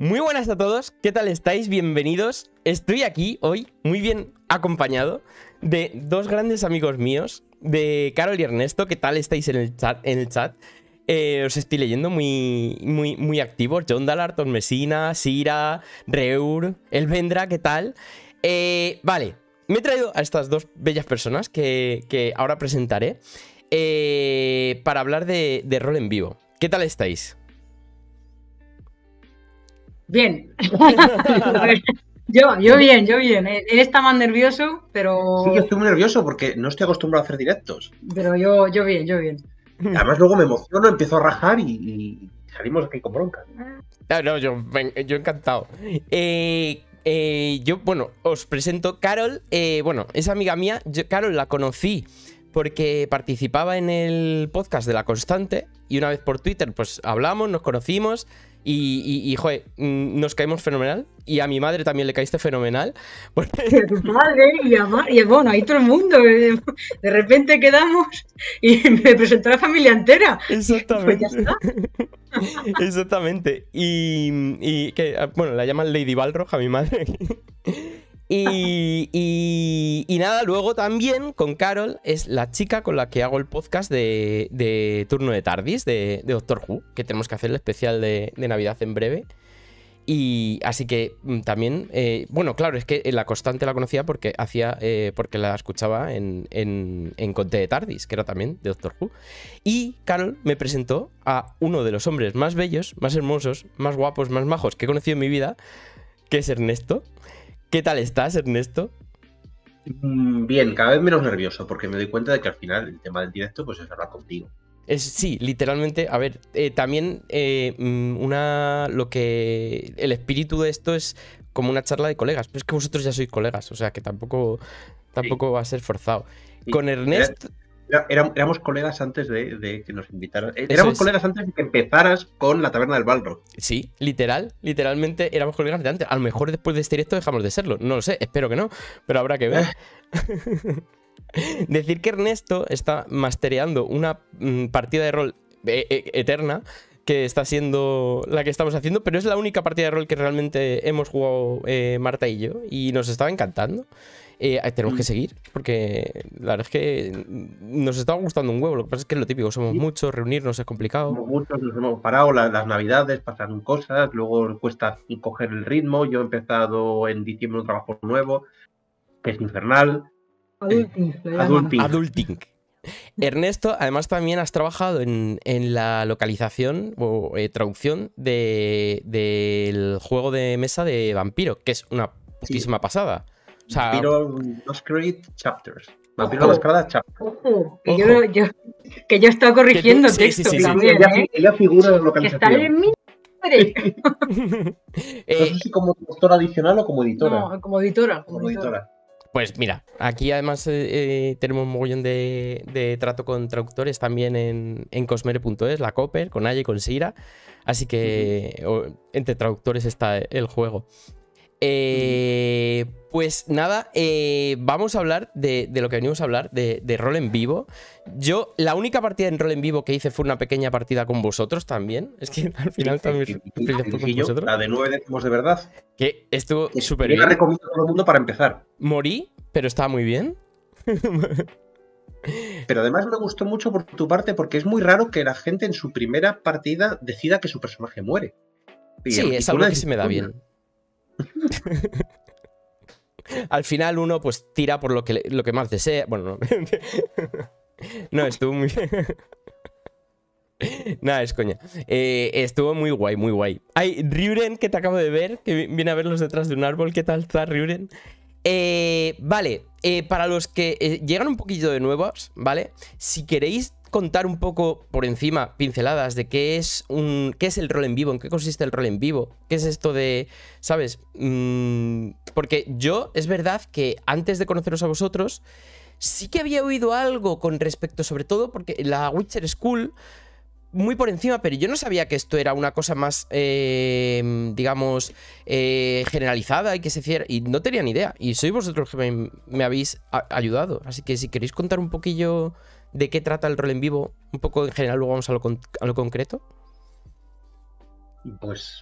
Muy buenas a todos, ¿qué tal estáis? Bienvenidos. Estoy aquí hoy, muy bien acompañado de dos grandes amigos míos, de Carol y Ernesto. ¿Qué tal estáis en el chat? Os estoy leyendo muy activos. John Dallart, Mesina, Sira, Reur, Elvendra, ¿qué tal? Vale, me he traído a estas dos bellas personas que ahora presentaré para hablar de rol en vivo. ¿Qué tal estáis? Bien. yo bien. Él está más nervioso, pero... Sí, yo estoy muy nervioso porque no estoy acostumbrado a hacer directos. Pero yo bien. Además luego me emociono, empiezo a rajar y salimos aquí con bronca. No, yo encantado. Bueno, os presento Carol. Bueno, es amiga mía. Carol la conocí porque participaba en el podcast de La Constante y una vez por Twitter pues hablamos, nos conocimos... Y joder, nos caímos fenomenal. Y a mi madre también le caíste fenomenal. Porque... Tu madre y bueno, ahí todo el mundo. De repente quedamos y me presentó la familia entera. Exactamente. Pues ya está. Exactamente. Y que, bueno, la llaman Lady Balroja, mi madre. Y nada, luego también con Carol es la chica con la que hago el podcast de Turno de Tardis, de Doctor Who, que tenemos que hacer el especial de Navidad en breve. Y así que también, bueno, claro, es que La Constante la conocía porque hacía porque la escuchaba en Conte de Tardis, que era también de Doctor Who. Y Carol me presentó a uno de los hombres más bellos, más hermosos, más guapos, más majos que he conocido en mi vida, que es Ernesto. ¿Qué tal estás, Ernesto? Bien, cada vez menos nervioso, porque me doy cuenta de que al final el tema del directo pues es hablar contigo. Sí, literalmente, a ver, también el espíritu de esto es como una charla de colegas, pero es que vosotros ya sois colegas, o sea que tampoco sí. Va a ser forzado. Sí. Con Ernesto... Éramos colegas antes de que nos invitaran. Éramos colegas antes de que empezaras con La Taberna del Balrog. Sí, literalmente éramos colegas de antes. A lo mejor después de este directo dejamos de serlo. No lo sé, espero que no, pero habrá que ver. Decir que Ernesto está mastereando una partida de rol eterna que está siendo la que estamos haciendo, pero es la única partida de rol que realmente hemos jugado Marta y yo, y nos estaba encantando. Tenemos que seguir, porque la verdad es que nos estaba gustando un huevo. Lo que pasa es que es lo típico, somos muchos, reunirnos es complicado. Somos muchos, nos hemos parado las navidades, pasan cosas, luego cuesta coger el ritmo. Yo he empezado en diciembre un trabajo nuevo, que es infernal. Adulting. Ernesto, además también has trabajado en la localización o traducción del juego de mesa de Vampiro, que es una putísima pasada. O sea, Vampiro Masquerade Chapters. Vampiro Masquerade Chapters. Que yo he estado corrigiendo texto. Ella figura de localización. Está en mi nombre. No sé si como autora adicional o como editora. No, como editora. Pues mira, aquí además tenemos un mogollón de trato con traductores también en cosmere.es, la Copper, con Aya y con Sira. Así que entre traductores está el juego. Pues nada, vamos a hablar de lo que venimos a hablar, de rol en vivo. Yo, la única partida en rol en vivo que hice fue una pequeña partida con vosotros también. Es que al final también con vosotros. La de 9 décimos de verdad. Que estuvo súper bien. Yo la recomiendo a todo el mundo para empezar. Morí, pero estaba muy bien. Pero además me gustó mucho por tu parte porque es muy raro que la gente en su primera partida decida que su personaje muere. Sí, es algo que se me da bien. Al final uno pues tira por lo que más desea. Bueno, no estuvo muy nada, es coña. Estuvo muy guay, muy guay. Hay Reuren, que te acabo de ver, que viene a verlos detrás de un árbol. ¿Qué tal está Reuren? Vale, para los que llegan un poquito de nuevos, ¿vale? Si queréis contar un poco por encima, pinceladas, de qué es el rol en vivo, en qué consiste el rol en vivo, qué es esto de, ¿sabes? Porque yo, es verdad que antes de conoceros a vosotros, sí que había oído algo con respecto, sobre todo porque la Witcher School, muy por encima, pero yo no sabía que esto era una cosa más, digamos, generalizada y que se hiciera, y no tenía ni idea, y sois vosotros que me habéis ayudado, así que si queréis contar un poquillo... ¿De qué trata el rol en vivo? Un poco en general, luego vamos a lo concreto. Pues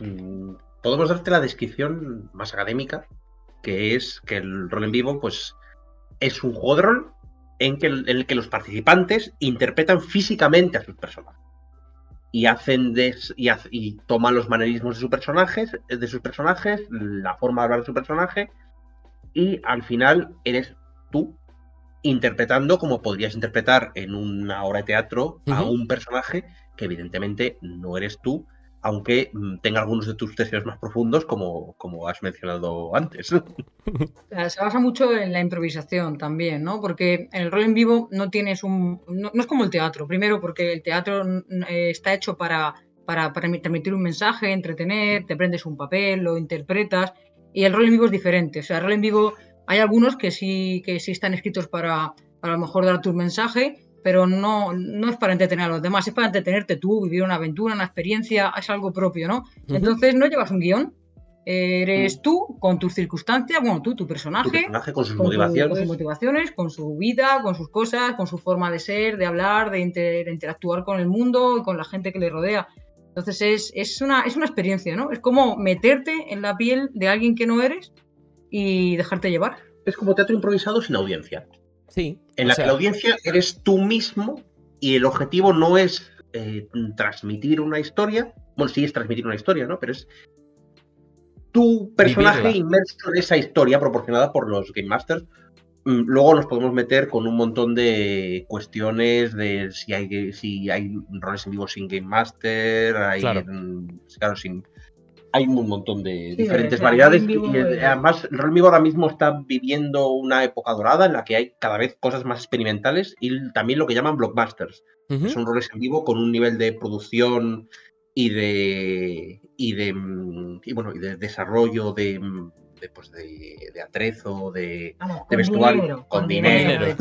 podemos darte la descripción más académica, que es que el rol en vivo, pues, es un juego de rol en el que los participantes interpretan físicamente a sus personajes y toman los manerismos de sus personajes, la forma de hablar de su personaje, y al final eres tú interpretando como podrías interpretar en una obra de teatro a un personaje que evidentemente no eres tú, aunque tenga algunos de tus deseos más profundos, como has mencionado antes. Se basa mucho en la improvisación también, ¿no? Porque en el rol en vivo no tienes no es como el teatro. Primero, porque el teatro está hecho para transmitir un mensaje, entretener, te prendes un papel, lo interpretas, y el rol en vivo es diferente. O sea, el rol en vivo hay algunos que sí están escritos para a lo mejor dar tu mensaje, pero no es para entretener a los demás, es para entretenerte tú, vivir una aventura, una experiencia, es algo propio, ¿no? Entonces no llevas un guión, eres tú con tus circunstancias, bueno, tú, tu personaje con sus motivaciones, con su vida, con sus cosas, con su forma de ser, de hablar, de interactuar con el mundo y con la gente que le rodea. Entonces es una experiencia, ¿no? Es como meterte en la piel de alguien que no eres y dejarte llevar. Es como teatro improvisado sin audiencia. Sí, en la que la audiencia eres tú mismo y el objetivo no es transmitir una historia. Bueno, sí es transmitir una historia, ¿no? Pero es tu personaje inmerso en esa historia proporcionada por los Game Masters. Luego nos podemos meter con un montón de cuestiones de si hay roles en vivo sin Game Master, Hay un montón de diferentes variedades. Y además, el rol en vivo ahora mismo está viviendo una época dorada en la que hay cada vez cosas más experimentales y también lo que llaman blockbusters. Que son roles en vivo con un nivel de producción y de desarrollo de atrezo, de vestuario, con dinero.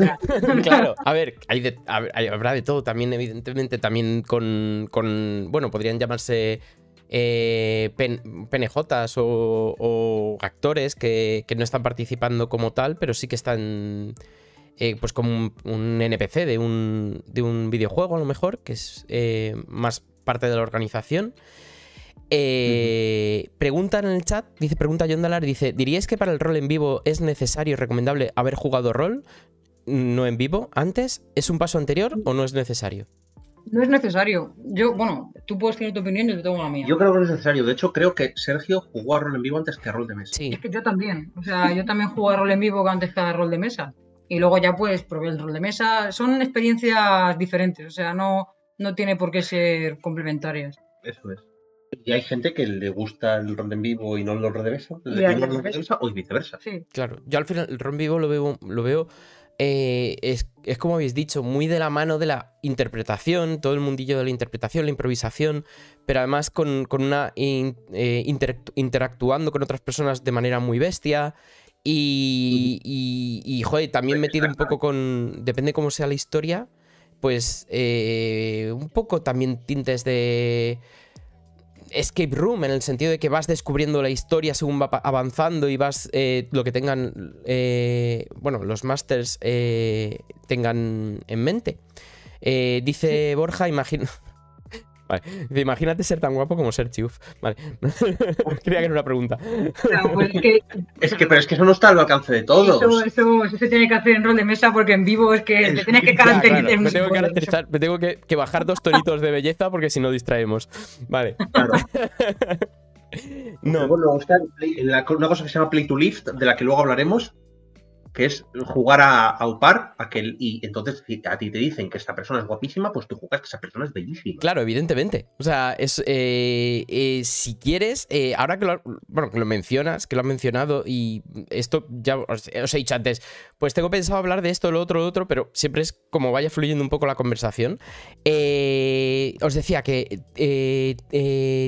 Claro, habrá de todo también, evidentemente, también con podrían llamarse PNJs o actores que no están participando como tal, pero sí que están pues como un NPC de un videojuego, a lo mejor, que es más parte de la organización. Preguntan en el chat, pregunta John Dallart, dice: ¿diríais que para el rol en vivo es necesario y recomendable haber jugado rol no en vivo antes? ¿Es un paso anterior o no es necesario? No es necesario. Tú puedes tener tu opinión, yo tengo la mía. Yo creo que no es necesario. De hecho, creo que Sergio jugó a rol en vivo antes que a rol de mesa. Sí. Es que yo también. O sea, yo también jugué a rol en vivo antes que a rol de mesa. Y luego ya pues probé el rol de mesa. Son experiencias diferentes. O sea, no tiene por qué ser complementarias. Eso es. Y hay gente que le gusta el rol en vivo y no el rol de mesa. O viceversa. Sí. Claro. Yo al final el rol en vivo lo veo es como habéis dicho, muy de la mano de la interpretación, todo el mundillo de la interpretación, la improvisación, pero además interactuando con otras personas de manera muy bestia y joder, también metido un poco con, depende cómo sea la historia, pues un poco también tintes de escape room, en el sentido de que vas descubriendo la historia según va avanzando y vas lo que tengan los masters tengan en mente. Dice Borja, imagínate ser tan guapo como ser chuf. Vale. Creía que era una pregunta. Claro, pues pero es que eso no está al alcance de todos. Eso se tiene que hacer en rol de mesa, porque en vivo es que te tienes que caracterizar. Claro, me tengo que bajar 2 tonitos de belleza porque si no distraemos. Vale. Claro. Luego está una cosa que se llama Play to Lift, de la que luego hablaremos, que es jugar a upar, y entonces si a ti te dicen que esta persona es guapísima, pues tú juegas que esa persona es bellísima. Claro, evidentemente. O sea, es si quieres, ahora que lo has mencionado, y esto ya os he dicho antes, pues tengo pensado hablar de esto, lo otro, pero siempre es como vaya fluyendo un poco la conversación. Os decía que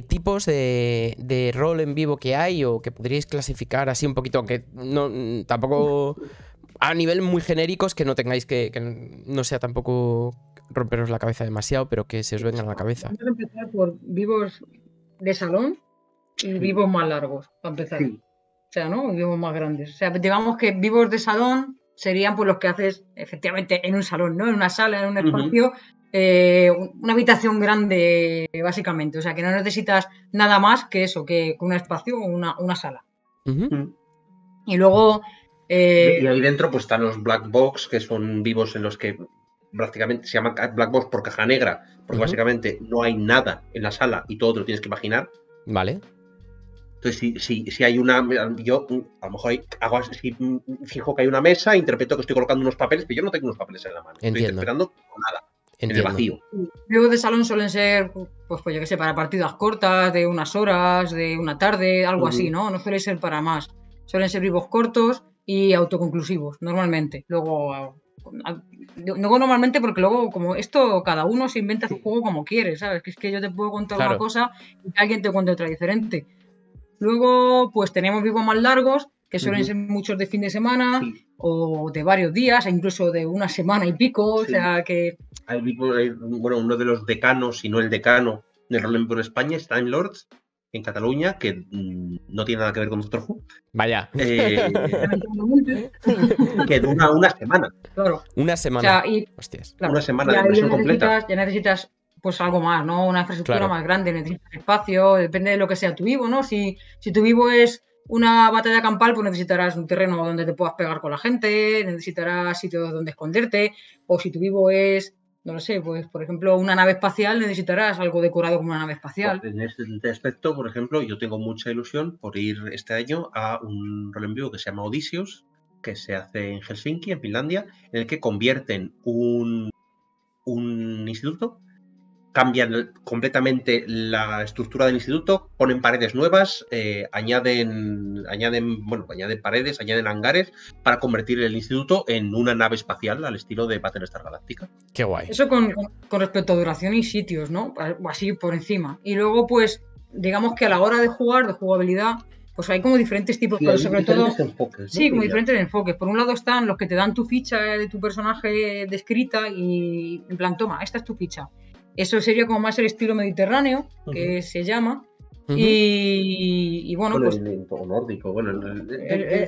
tipos de rol en vivo que hay, o que podríais clasificar así un poquito, aunque no, tampoco a nivel muy genéricos, que no tengáis que no sea tampoco romperos la cabeza demasiado, pero que se os vengan a la cabeza. Vamos a empezar por vivos de salón y vivos más largos, para empezar. Sí. O sea, ¿no? Vivos más grandes. O sea, digamos que vivos de salón serían pues los que haces efectivamente en un salón, ¿no? En una sala, en un espacio, una habitación grande básicamente, o sea que no necesitas nada más que eso, que un espacio o una sala. Y luego... y ahí dentro pues están los black box, que son vivos en los que prácticamente se llaman black box por caja negra, porque básicamente no hay nada en la sala y todo te lo tienes que imaginar. Vale. Entonces, si hay una... Yo a lo mejor hago así, fijo que hay una mesa, interpreto que estoy colocando unos papeles, pero yo no tengo unos papeles en la mano. Entiendo. Estoy interpretando nada. Entiendo. En el vacío. Juegos de salón suelen ser, pues yo qué sé, para partidas cortas, de unas horas, de una tarde, algo así, ¿no? No suele ser para más. Suelen ser vivos cortos y autoconclusivos, normalmente. Luego, porque luego, como esto, cada uno se inventa su juego como quiere, ¿sabes? Que es que yo te puedo contar una cosa y alguien te cuenta otra diferente. Luego, pues tenemos vivos más largos, que suelen ser muchos de fin de semana o de varios días, incluso de una semana y pico, o sea que... Bueno, uno de los decanos, si no el decano del Roleplay en España, es Time Lords, en Cataluña, que no tiene nada que ver con Doctor Who. Vaya. Que dura una semana. Claro. Una semana. O sea, hostias. Claro, una semana de versión completa. Ya necesitas pues algo más, ¿no? Una infraestructura más grande, necesitas espacio, depende de lo que sea tu vivo, ¿no? Si tu vivo es una batalla campal, pues necesitarás un terreno donde te puedas pegar con la gente, necesitarás sitios donde esconderte, o si tu vivo es, no lo sé, pues por ejemplo una nave espacial, necesitarás algo decorado como una nave espacial. En este aspecto, por ejemplo, yo tengo mucha ilusión por ir este año a un rol en vivo que se llama Odysseus, que se hace en Helsinki, en Finlandia, en el que convierten un instituto, cambian completamente la estructura del instituto, ponen paredes nuevas, añaden paredes, añaden hangares para convertir el instituto en una nave espacial al estilo de Battlestar Galáctica. ¡Qué guay! Eso con respecto a duración y sitios, ¿no? Así por encima. Y luego, pues, digamos que a la hora de jugar, de jugabilidad, pues hay como diferentes tipos, pero sobre todo... Enfoques, ¿no? Sí, como diferentes enfoques. Por un lado están los que te dan tu ficha de tu personaje descrita y en plan, toma, esta es tu ficha. Eso sería como más el estilo mediterráneo, que se llama, y bueno, pues... El nórdico, bueno...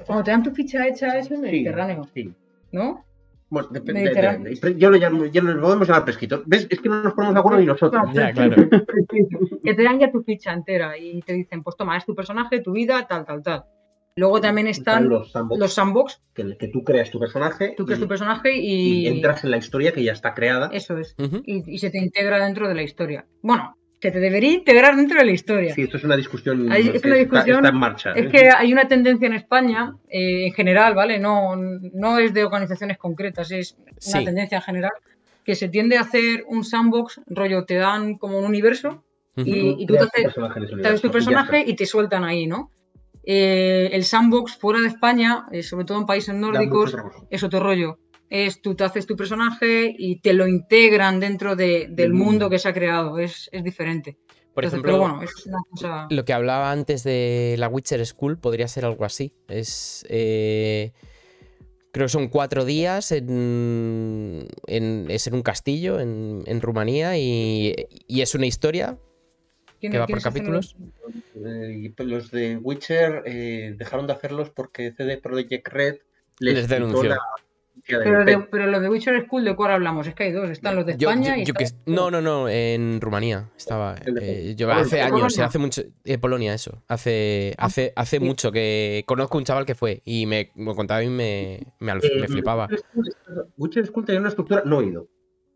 Cuando te dan tu ficha hecha, es el mediterráneo, ¿no? Bueno, depende. Yo lo llamo, ya lo podemos llamar prescrito. ¿Ves? Es que no nos ponemos de acuerdo ni nosotros. Ya, claro. Que te dan ya tu ficha entera y te dicen, pues toma, es tu personaje, tu vida, tal, tal, tal. Luego también están los sandbox, que tú creas tu personaje. Tú creas tu personaje y entras en la historia que ya está creada. Eso es. Y se te integra dentro de la historia. Bueno, se te debería integrar dentro de la historia. Sí, esto es una discusión. Está en marcha. Es que hay una tendencia en España, en general, ¿vale? No es de organizaciones concretas, es una tendencia en general, que se tiende a hacer un sandbox, rollo, te dan como un universo y tú te haces tu personaje y te sueltan ahí, ¿no? El sandbox fuera de España, sobre todo en países nórdicos, es otro rollo. Tú te haces tu personaje y te lo integran dentro del mundo que se ha creado. Es diferente. Por ejemplo, es una cosa... Lo que hablaba antes de la Witcher School podría ser algo así. Creo que son 4 días es en un castillo en Rumanía y es una historia... ¿Que va por capítulos? Los de Witcher dejaron de hacerlos porque CD Projekt Red les denunció. Pero los de Witcher School, ¿de cuál hablamos? Es que hay dos, están los de España y... No, en Rumanía estaba. Yo hace años, hace mucho... Polonia, eso. Hace mucho que conozco un chaval que fue y me contaba y me flipaba. Witcher School tenía una estructura... No he ido.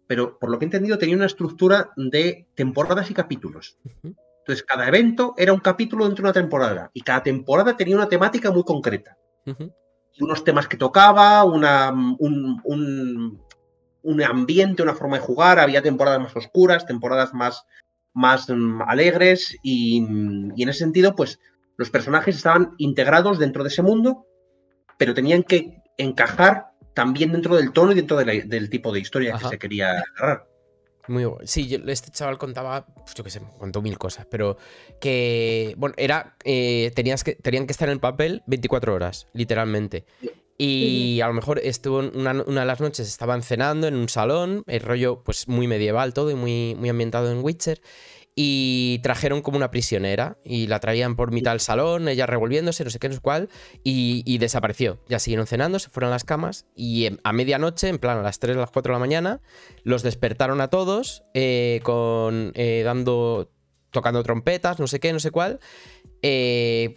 Pero por lo que he entendido tenía una estructura de temporadas y capítulos. Entonces cada evento era un capítulo dentro de una temporada y cada temporada tenía una temática muy concreta. Unos temas que tocaba, un ambiente, una forma de jugar, había temporadas más oscuras, temporadas más alegres y en ese sentido pues los personajes estaban integrados dentro de ese mundo, pero tenían que encajar también dentro del tono y dentro del tipo de historia que se quería narrar. Muy bueno. Sí, este chaval contaba, pues yo qué sé, contó 1000 cosas, pero que, bueno, era, tenían que estar en el papel 24 horas, literalmente. Y a lo mejor estuvo una de las noches, estaban cenando en un salón, el rollo pues muy medieval todo y muy, muy ambientado en Witcher. y trajeron como una prisionera y la traían por mitad del salón, ella revolviéndose, no sé qué, no sé cuál, y desapareció. Ya siguieron cenando, se fueron a las camas y a medianoche, en plan a las 3 o las 4 de la mañana, los despertaron a todos tocando trompetas, no sé qué, no sé cuál, que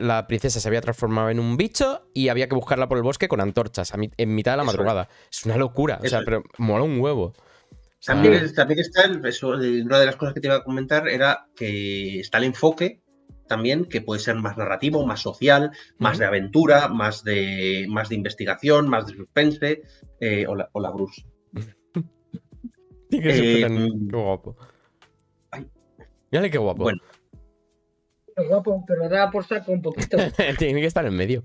la princesa se había transformado en un bicho y había que buscarla por el bosque con antorchas en mitad de la madrugada. Es una locura, o sea, pero mola un huevo. También está, una de las cosas que te iba a comentar era que está el enfoque también, que puede ser más narrativo, más social, más de aventura, más de investigación, más de suspense. Hola, Bruce. Qué guapo. Mírale qué guapo. Bueno. Guapo, pero da por saco un poquito. Tiene que estar en medio.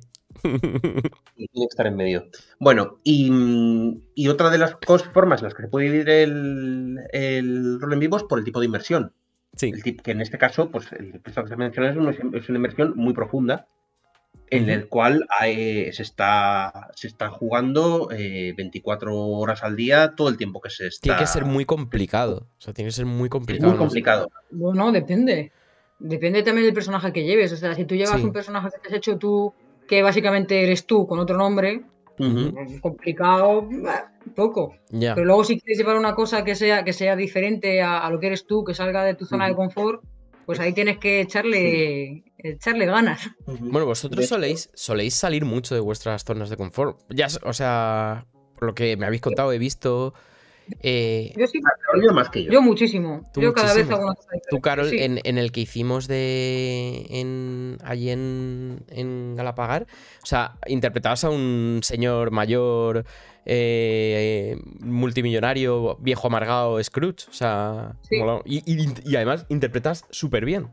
Bueno, y otra de las formas en las que se puede vivir el rol en vivo es por el tipo de inmersión. Sí. Que en este caso, pues el que se menciona es una inmersión muy profunda, en el cual se está jugando 24 horas al día todo el tiempo que se está. Tiene que ser muy complicado. O sea, tiene que ser muy complicado. Muy complicado. Bueno, depende. Depende también del personaje que lleves. O sea, si tú llevas un personaje que has hecho tú, que básicamente eres tú con otro nombre, es complicado, poco. Yeah. Pero luego si quieres llevar una cosa que sea diferente a lo que eres tú, que salga de tu zona de confort, pues ahí tienes que echarle ganas. Bueno, vosotros soléis salir mucho de vuestras zonas de confort. Ya, o sea, por lo que me habéis contado, he visto... yo sí, más que yo. Yo muchísimo. Yo muchísimo. Cada vez hago una cosa diferente. Tú, Carol, sí. en el que hicimos allí en Galapagar, o sea, interpretabas a un señor mayor, multimillonario, viejo amargado, Scrooge. O sea, y además interpretas súper bien.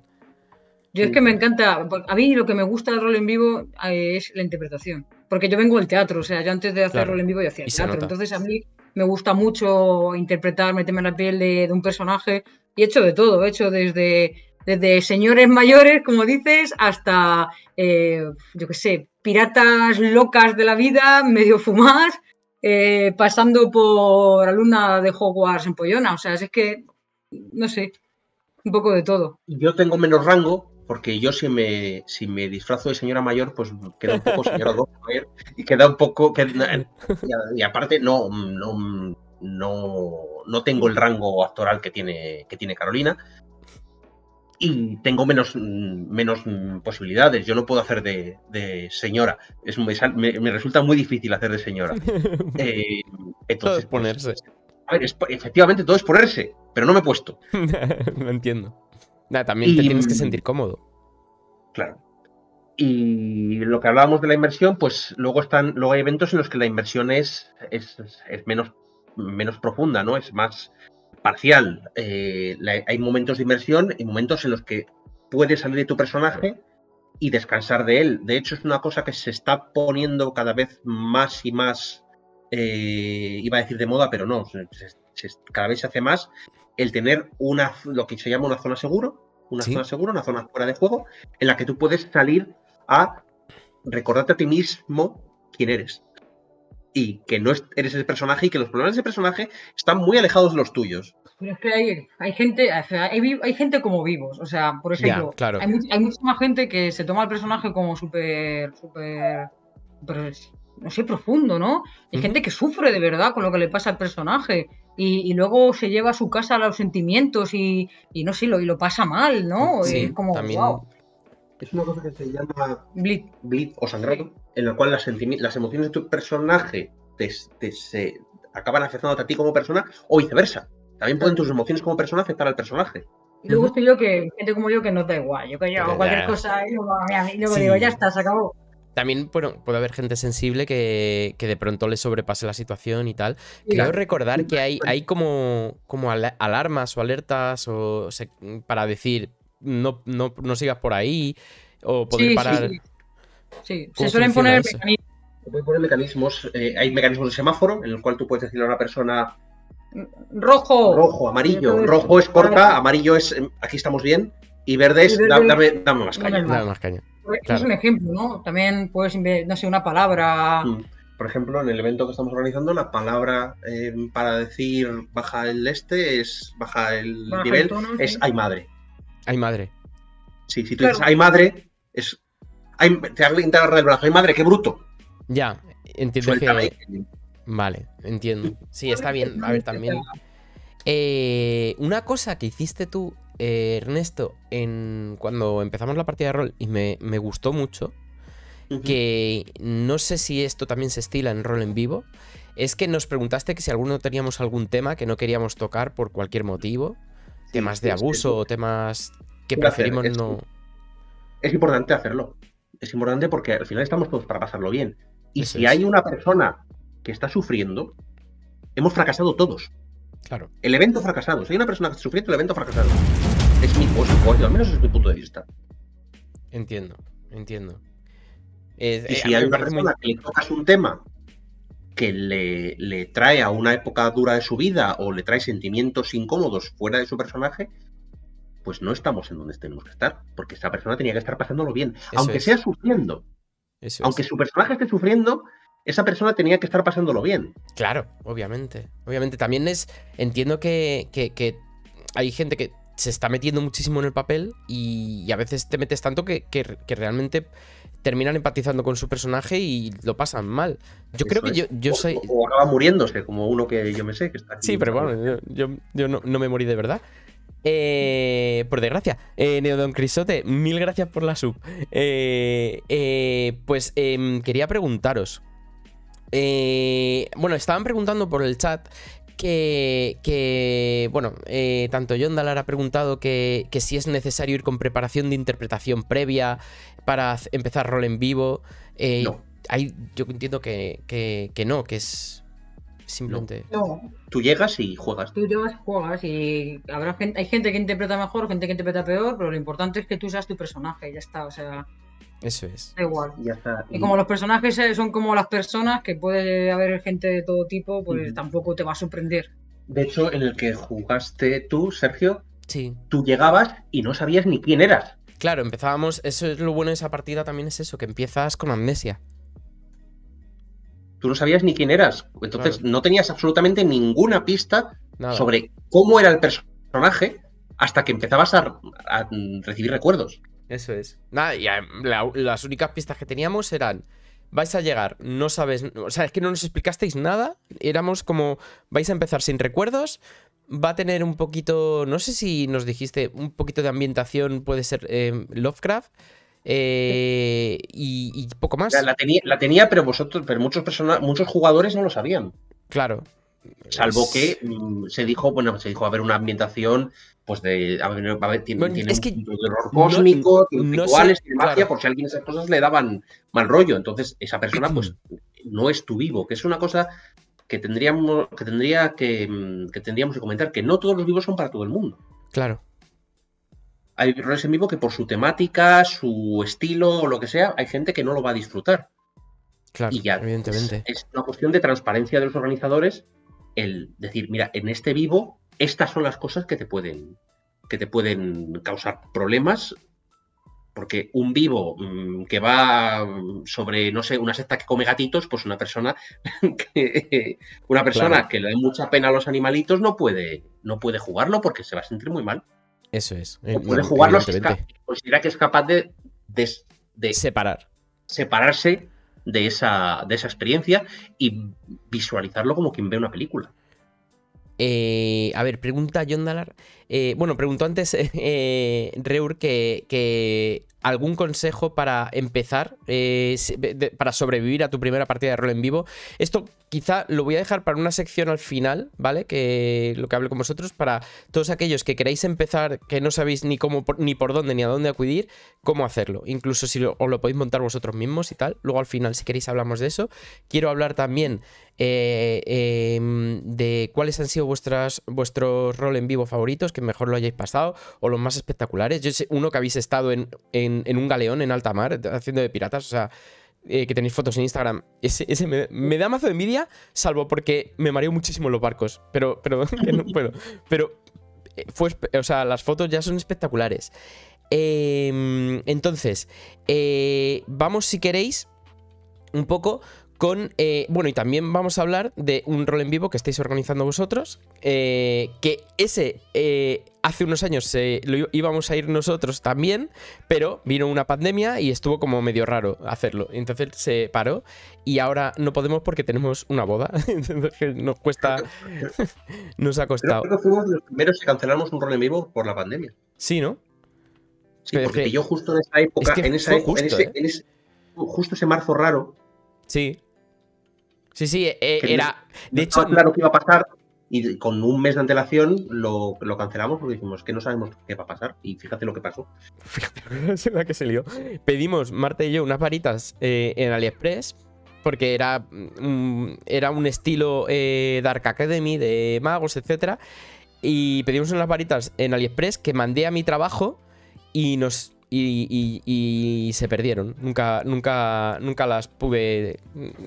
Yo es que me encanta. A mí lo que me gusta del rol en vivo es la interpretación. Porque yo vengo del teatro, o sea, yo antes de hacer rol en vivo yo hacía teatro. Entonces a mí me gusta mucho interpretar, meterme en la piel de un personaje, y he hecho de todo, he hecho desde señores mayores, como dices, hasta, yo qué sé, piratas locas de la vida, medio fumadas, pasando por alumna de Hogwarts empollona, o sea, es que, no sé, un poco de todo. Yo tengo menos rango, porque yo si me disfrazo de señora mayor, pues queda un poco señora mayor y queda un poco... y aparte no tengo el rango actoral que tiene Carolina y tengo menos posibilidades. Yo no puedo hacer de señora. Me resulta muy difícil hacer de señora. Todo es ponerse. Pues, a ver, efectivamente todo es ponerse, pero no me he puesto. No entiendo. Nah, también te tienes que sentir cómodo. Claro. Y lo que hablábamos de la inmersión, pues luego hay eventos en los que la inmersión es menos profunda, ¿no? Es más parcial. Hay momentos de inmersión y momentos en los que puedes salir de tu personaje y descansar de él. De hecho, es una cosa que se está poniendo cada vez más y más, iba a decir de moda, pero no, cada vez se hace más. El tener lo que se llama una zona segura, una zona fuera de juego, en la que tú puedes salir a recordarte a ti mismo quién eres. Y que no eres ese personaje y que los problemas de ese personaje están muy alejados de los tuyos. Pero es que hay gente como vivos. O sea, por ejemplo, hay muchísima gente que se toma el personaje como súper, no sé, profundo, ¿no? Hay gente que sufre de verdad con lo que le pasa al personaje. Y luego se lleva a su casa los sentimientos y no sé, lo pasa mal, ¿no? Sí, es como, también. Wow. Es una cosa que se llama bleed o sangrado, en la cual las emociones de tu personaje se acaban afectando a ti como persona o viceversa. También pueden tus emociones como persona afectar al personaje. Y luego estoy yo que, gente como yo, que no da igual. Yo que hago cualquier cosa y luego digo, ya está, se acabó. También bueno, puede haber gente sensible que de pronto le sobrepase la situación y tal. Creo recordar que hay como alarmas o alertas para decir no sigas por ahí o poder parar. Sí. Se suelen poner mecanismos. Se pueden poner mecanismos. Hay mecanismos de semáforo en el cual tú puedes decirle a una persona rojo, amarillo. Rojo es corta, amarillo es aquí estamos bien y verde es dame más caña. Claro. Es un ejemplo, ¿no? También puedes, no sé, una palabra por ejemplo, en el evento que estamos organizando, la palabra para decir baja el es baja el baja nivel, el tono, es ay madre. Ay madre. Sí, si tú dices ay madre, es te has intentado el brazo, ay madre, qué bruto. Ya, entiendo que... Vale, entiendo. Sí, está bien. A ver, también... una cosa que hiciste tú, Ernesto, cuando empezamos la partida de rol, y me gustó mucho, que no sé si esto también se estila en rol en vivo, es que nos preguntaste que si alguno teníamos algún tema que no queríamos tocar por cualquier motivo, sí, temas de abuso o temas que preferimos no... Es importante hacerlo. Es importante porque al final estamos todos para pasarlo bien. Y si hay una persona que está sufriendo, hemos fracasado todos. Claro. El evento fracasado. Si hay una persona que está sufriendo, el evento fracasado. Es mi cosa, al menos es mi punto de vista. Entiendo, entiendo. Y si hay una persona que le tocas un tema que le trae a una época dura de su vida o le trae sentimientos incómodos fuera de su personaje, pues no estamos en donde tenemos que estar, porque esa persona tenía que estar pasándolo bien. Eso sea sufriendo. Eso su personaje esté sufriendo, esa persona tenía que estar pasándolo bien. Claro, obviamente. Obviamente también entiendo que hay gente que se está metiendo muchísimo en el papel y a veces te metes tanto que realmente terminan empatizando con su personaje y lo pasan mal. Yo creo que yo soy... O acaba muriéndose, como uno que yo me sé que está aquí. Sí, pero bueno, yo no me morí de verdad. Por desgracia, Neodon Crisote, mil gracias por la sub. Quería preguntaros. Bueno, estaban preguntando por el chat que tanto John Dallart ha preguntado que si es necesario ir con preparación de interpretación previa para empezar rol en vivo. No. Yo entiendo que no, que es simplemente... No. Tú llegas y juegas. Tú llegas y juegas y hay gente que interpreta mejor, gente que interpreta peor, pero lo importante es que tú seas tu personaje, ya está, o sea... Eso es. Da igual. Ya está. Y como los personajes son como las personas, que puede haber gente de todo tipo, pues tampoco te va a sorprender. De hecho, en el que jugaste tú, Sergio, tú llegabas y no sabías ni quién eras. Claro, empezábamos. Eso es lo bueno de esa partida también, es eso, que empiezas con amnesia. Tú no sabías ni quién eras. Entonces no tenías absolutamente ninguna pista sobre cómo era el personaje hasta que empezabas a recibir recuerdos. Eso es. Nada, y las únicas pistas que teníamos eran: vais a llegar, no sabes... O sea, es que no nos explicasteis nada. Éramos como: vais a empezar sin recuerdos. Va a tener un poquito... No sé si nos dijiste un poquito de ambientación, puede ser Lovecraft. Y poco más. La tenía, pero vosotros, muchos jugadores no lo sabían. Claro. Salvo que se dijo, a ver, una ambientación, pues tiene es que un terror cósmico, tiene rituales, tiene magia, por si alguien esas cosas le daban mal rollo. Entonces, esa persona, pues, no es tu vivo, que es una cosa que tendríamos que comentar, que no todos los vivos son para todo el mundo. Claro. Hay roles en vivo que por su temática, su estilo o lo que sea, hay gente que no lo va a disfrutar. Claro, y ya, evidentemente. Es una cuestión de transparencia de los organizadores el decir: mira, en este vivo estas son las cosas que te pueden causar problemas, porque un vivo que va sobre, no sé, una secta que come gatitos, pues una persona que le dé mucha pena a los animalitos no puede jugarlo porque se va a sentir muy mal. Eso es. O puede jugarlo si considera que es capaz de separarse de esa experiencia y visualizarlo como quien ve una película. A ver, pregunta John Dallart. Bueno, preguntó antes Reur que algún consejo para empezar, para sobrevivir a tu primera partida de rol en vivo. Esto quizá lo voy a dejar para una sección al final, ¿vale? Que lo que hable con vosotros, para todos aquellos que queréis empezar, que no sabéis ni cómo, ni por dónde, ni a dónde acudir, cómo hacerlo. Incluso si os lo podéis montar vosotros mismos y tal. Luego al final, si queréis, hablamos de eso. Quiero hablar también de cuáles han sido vuestros rol en vivo favoritos, que mejor lo hayáis pasado, o los más espectaculares. Yo sé uno que habéis estado en un galeón en alta mar haciendo de piratas, o sea, que tenéis fotos en Instagram. Ese me da mazo de envidia, salvo porque me mareo muchísimo en los barcos, pero que no puedo. Pero o sea, las fotos ya son espectaculares. Entonces, vamos, si queréis, un poco con... bueno, y también vamos a hablar de un rol en vivo que estáis organizando vosotros, que ese hace unos años íbamos a ir nosotros también, pero vino una pandemia y estuvo como medio raro hacerlo. Entonces se paró y ahora no podemos porque tenemos una boda. Entonces nos cuesta... nos ha costado. Creo que fuimos los primeros que cancelamos un rol en vivo por la pandemia. Sí, ¿no? Sí, porque yo justo en esa época, es que en esa época justo, justo ese marzo raro. Sí. Sí, sí, era... De hecho, claro que iba a pasar y con un mes de antelación lo cancelamos porque dijimos que no sabemos qué va a pasar y fíjate lo que pasó. Fíjate la que se lió. Pedimos, Marta y yo, unas varitas en AliExpress porque era un estilo Dark Academy de magos, etc. Y pedimos unas varitas en AliExpress que mandé a mi trabajo y nos... Y se perdieron. Nunca las pude...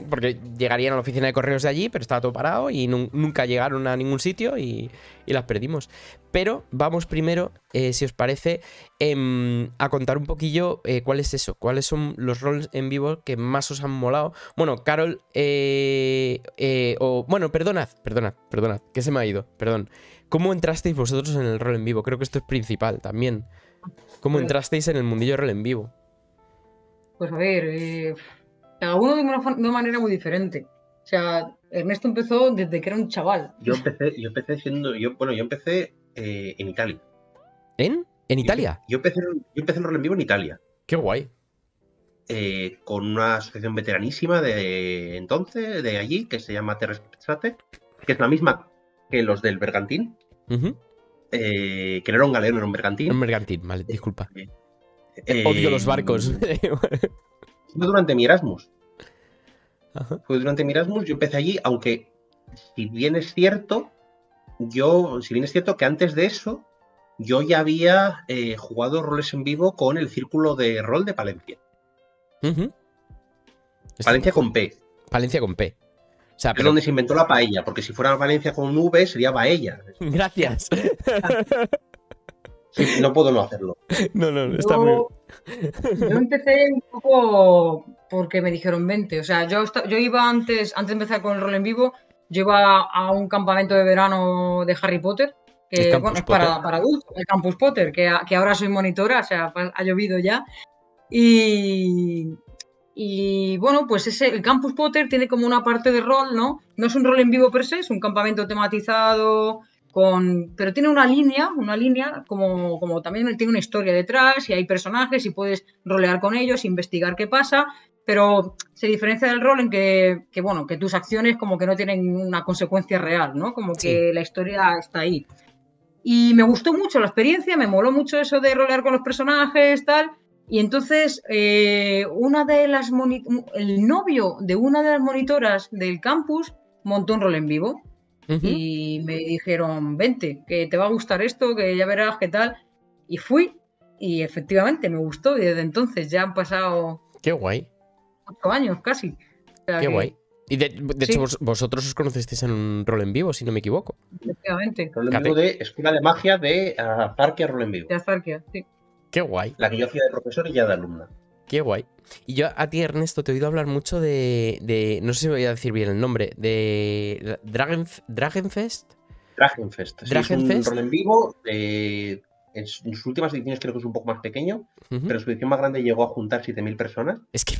Porque llegarían a la oficina de correos de allí, pero estaba todo parado y nunca llegaron a ningún sitio y las perdimos. Pero vamos primero, si os parece, a contar un poquillo cuál es eso. Cuáles son los roles en vivo que más os han molado. Bueno, Carol... bueno, perdonad, que se me ha ido, perdón. ¿Cómo entrasteis vosotros en el rol en vivo? Creo que esto es principal también. ¿Cómo entrasteis en el mundillo rol en vivo? Pues a ver, cada uno de una manera muy diferente. O sea, Ernesto empezó desde que era un chaval. Yo empecé en Italia. ¿En Italia? Yo empecé en rol en vivo en Italia. ¡Qué guay! Con una asociación veteranísima de entonces, de allí, que se llama Terre Spezzate, que es la misma que los del Bergantín. Uh-huh. Que no era un galeón, era un bergantín. Un bergantín, vale, disculpa. Odio los barcos. Fue durante mi Erasmus. Ajá. Fue durante mi Erasmus, yo empecé allí, aunque si bien es cierto que antes de eso yo ya había jugado roles en vivo con el círculo de rol de Palencia. Uh-huh. Palencia con P. Palencia con P. O sea, pero... Es donde se inventó la paella, porque si fuera Valencia con V sería Baella. Gracias. Sí, no puedo no hacerlo. No, está muy bien. Yo empecé un poco porque me dijeron 20. O sea, yo iba antes de empezar con el rol en vivo, yo iba a un campamento de verano de Harry Potter, que bueno, es para adultos, el Campus Potter, que ahora soy monitora, o sea, ha llovido ya. Y bueno, pues el Campus Potter tiene como una parte de rol, ¿no? No es un rol en vivo per se, es un campamento tematizado, pero tiene una línea como también tiene una historia detrás y hay personajes y puedes rolear con ellos, investigar qué pasa, pero se diferencia del rol en que tus acciones como que no tienen una consecuencia real, ¿no? Como que sí, la historia está ahí. Y me gustó mucho la experiencia, me moló mucho eso de rolear con los personajes, tal... Y entonces, el novio de una de las monitoras del campus montó un rol en vivo. Uh-huh. Y me dijeron, vente, que te va a gustar esto, que ya verás qué tal. Y fui, y efectivamente me gustó. Y desde entonces ya han pasado... ¡Qué guay! 8 años casi. O sea, ¡Qué guay! Y de hecho, vosotros os conocisteis en un rol en vivo, si no me equivoco. Efectivamente. Rol en vivo de Escuela de Magia de Azarquia, rol en vivo. De Azarquia, sí. ¡Qué guay! La que yo hacía de profesor y ya de alumna. ¡Qué guay! Y yo a ti, Ernesto, te he oído hablar mucho de no sé si me voy a decir bien el nombre, de Dragonfest. Dragonfest. Sí, es un rol en vivo. En sus últimas ediciones creo que es un poco más pequeño, uh-huh, pero su edición más grande llegó a juntar 7.000 personas. Es que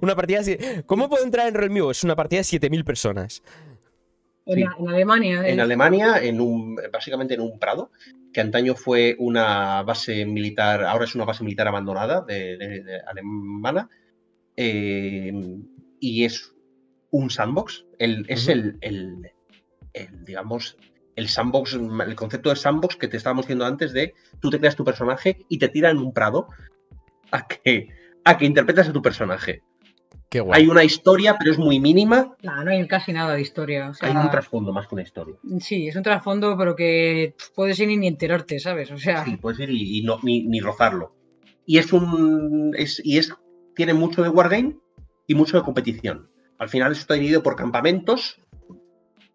una partida de... ¿Cómo puedo entrar en rol en vivo? Es una partida de 7.000 personas. Sí. En Alemania. En Alemania, básicamente en un prado, que antaño fue una base militar, ahora es una base militar abandonada de alemana, y es un sandbox. Es el sandbox, el concepto de sandbox que te estábamos diciendo antes de tú te creas tu personaje y te tira en un prado a que interpretas a tu personaje. Qué guay. Hay una historia, pero es muy mínima. No hay casi nada de historia. O sea, hay un trasfondo más que una historia. Sí, es un trasfondo, pero que puedes ir y ni enterarte, ¿sabes? O sea... Sí, puedes ir y no, ni rozarlo. Y tiene mucho de wargame y mucho de competición. Al final está dividido por campamentos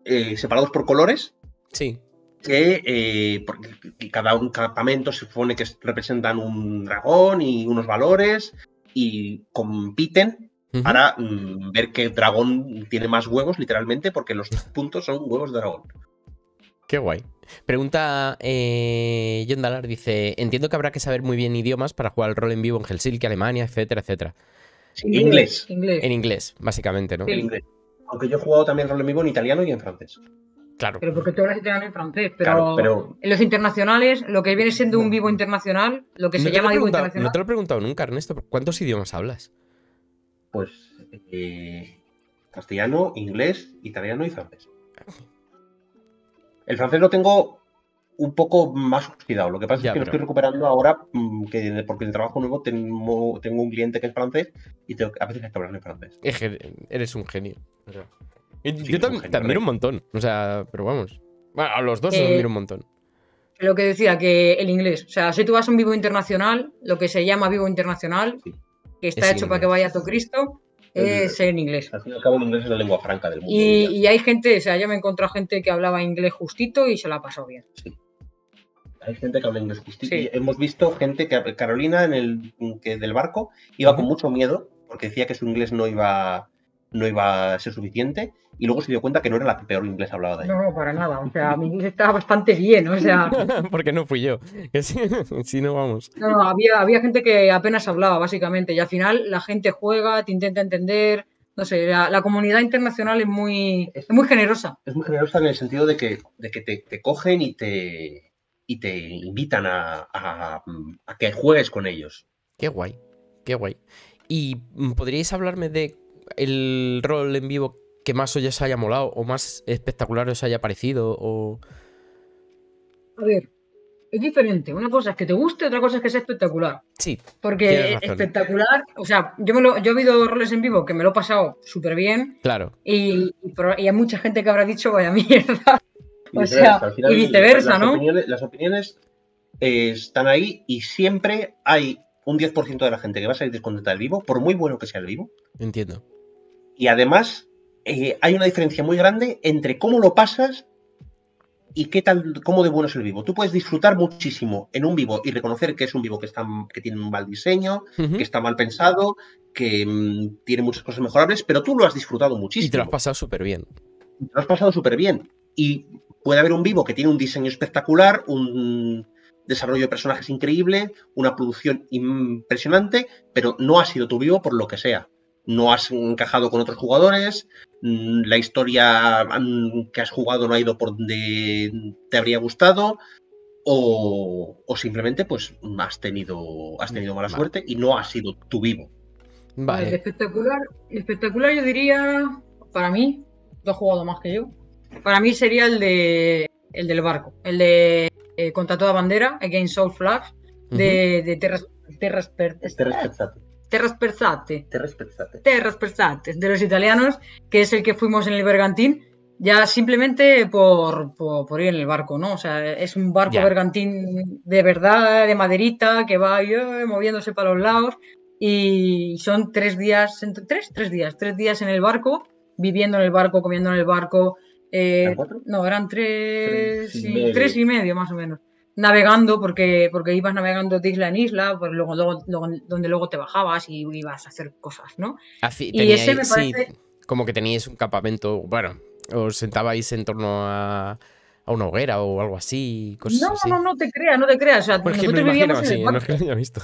separados por colores. Sí. Que porque cada campamento se supone que representan un dragón y unos valores y compiten para ver qué dragón tiene más huevos, literalmente, porque los puntos son huevos de dragón. Qué guay. Pregunta John Dallart, dice, entiendo que habrá que saber muy bien idiomas para jugar al rol en vivo en Helsinki, Alemania, etcétera, etcétera. Sí, en inglés. En inglés, básicamente, ¿no? Sí, en inglés. Aunque yo he jugado también rol en vivo en italiano y en francés. Claro. Pero porque tú hablas italiano y francés, pero, claro, pero en los internacionales, lo que viene siendo un vivo internacional, lo que se llama vivo internacional... No te lo he preguntado nunca, Ernesto, ¿cuántos idiomas hablas? Pues castellano, inglés, italiano y francés. El francés lo tengo un poco más oxidado. Lo que pasa ya, es que lo estoy recuperando ahora que, porque en el trabajo nuevo tengo un cliente que es francés y a veces hay que hablar en francés. Eres un genio. O sea, sí, yo te admiro un montón. O sea, pero vamos. Bueno, a los dos os admiro un montón. Lo que decía, que el inglés. O sea, si tú vas a un vivo internacional, lo que se llama vivo internacional, sí, que está hecho para que vaya a tu Cristo, es en inglés. Al fin y al cabo, el inglés es la lengua franca del mundo. Y hay gente, o sea, yo me he encontrado gente que hablaba inglés justito y se la ha pasado bien. Sí. Hay gente que habla inglés justito. Sí. Hemos visto gente que, Carolina, del barco, iba con mucho miedo porque decía que su inglés no iba a ser suficiente y luego se dio cuenta que no era la que peor inglés hablaba de ahí. No, para nada. O sea, mi inglés estaba bastante bien, o sea... Porque no fui yo. Si no, vamos. No, había gente que apenas hablaba, básicamente, y al final la gente juega, te intenta entender... No sé, la comunidad internacional es muy generosa. Es muy generosa en el sentido de que te cogen y te invitan a que juegues con ellos. Qué guay, qué guay. ¿Y podríais hablarme de el rol en vivo que más os haya molado o más espectacular os haya parecido? O... A ver, es diferente. Una cosa es que te guste, otra cosa es que sea espectacular. Sí. Porque espectacular, o sea, yo he habido roles en vivo que me lo he pasado súper bien. Claro. Y hay mucha gente que habrá dicho, vaya mierda. O sea, y viceversa, ¿no? Las opiniones están ahí y siempre hay un 10% de la gente que va a salir descontenta del vivo, por muy bueno que sea el vivo. Entiendo. Y además, hay una diferencia muy grande entre cómo lo pasas y cómo de bueno es el vivo. Tú puedes disfrutar muchísimo en un vivo y reconocer que es un vivo que tiene un mal diseño, que está mal pensado, que tiene muchas cosas mejorables, pero tú lo has disfrutado muchísimo. Y te lo has pasado súper bien. Te lo has pasado súper bien. Y puede haber un vivo que tiene un diseño espectacular, un desarrollo de personajes increíble, una producción impresionante, pero no ha sido tu vivo por lo que sea. No has encajado con otros jugadores, la historia que has jugado no ha ido por donde te habría gustado, o simplemente pues has tenido mala suerte y no ha sido tu vivo. Vale. Espectacular yo diría, para mí, tú has jugado más que yo, para mí sería el del barco, el de Contra Toda Bandera, Against All Flags, de Terre Spezzate. Terre Spezzate, de los italianos, que es el que fuimos en el Bergantín, ya simplemente por ir en el barco, ¿no? O sea, es un barco bergantín de verdad, de maderita, que va moviéndose para los lados, y son 3 días, tres días en el barco, viviendo en el barco, comiendo en el barco, no, eran tres y medio más o menos. Navegando, porque ibas navegando de isla en isla, pues donde luego te bajabas y ibas a hacer cosas, ¿no? Así, y ese me parece... Sí, como que teníais un campamento, bueno, os sentabais en torno a una hoguera o algo así. Cosas así. No te creas, O sea, por nosotros vivíamos en el barco.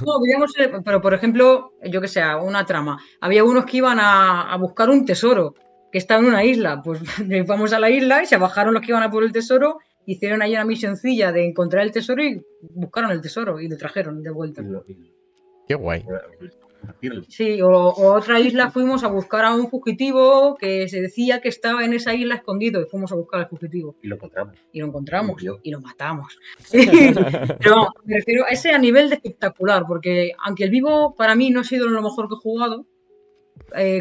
No, vivíamos en el... Pero, por ejemplo, yo que sé, una trama. Había unos que iban a buscar un tesoro que estaba en una isla. Pues vamos a la isla y se bajaron los que iban a por el tesoro. Hicieron ahí una misioncilla de encontrar el tesoro y buscaron el tesoro y lo trajeron de vuelta. Qué guay. Sí, o otra isla fuimos a buscar a un fugitivo que se decía que estaba en esa isla escondido y fuimos a buscar al fugitivo. Y lo encontramos. Y lo matamos. Pero me refiero a ese a nivel de espectacular, porque aunque el vivo para mí no ha sido lo mejor que he jugado,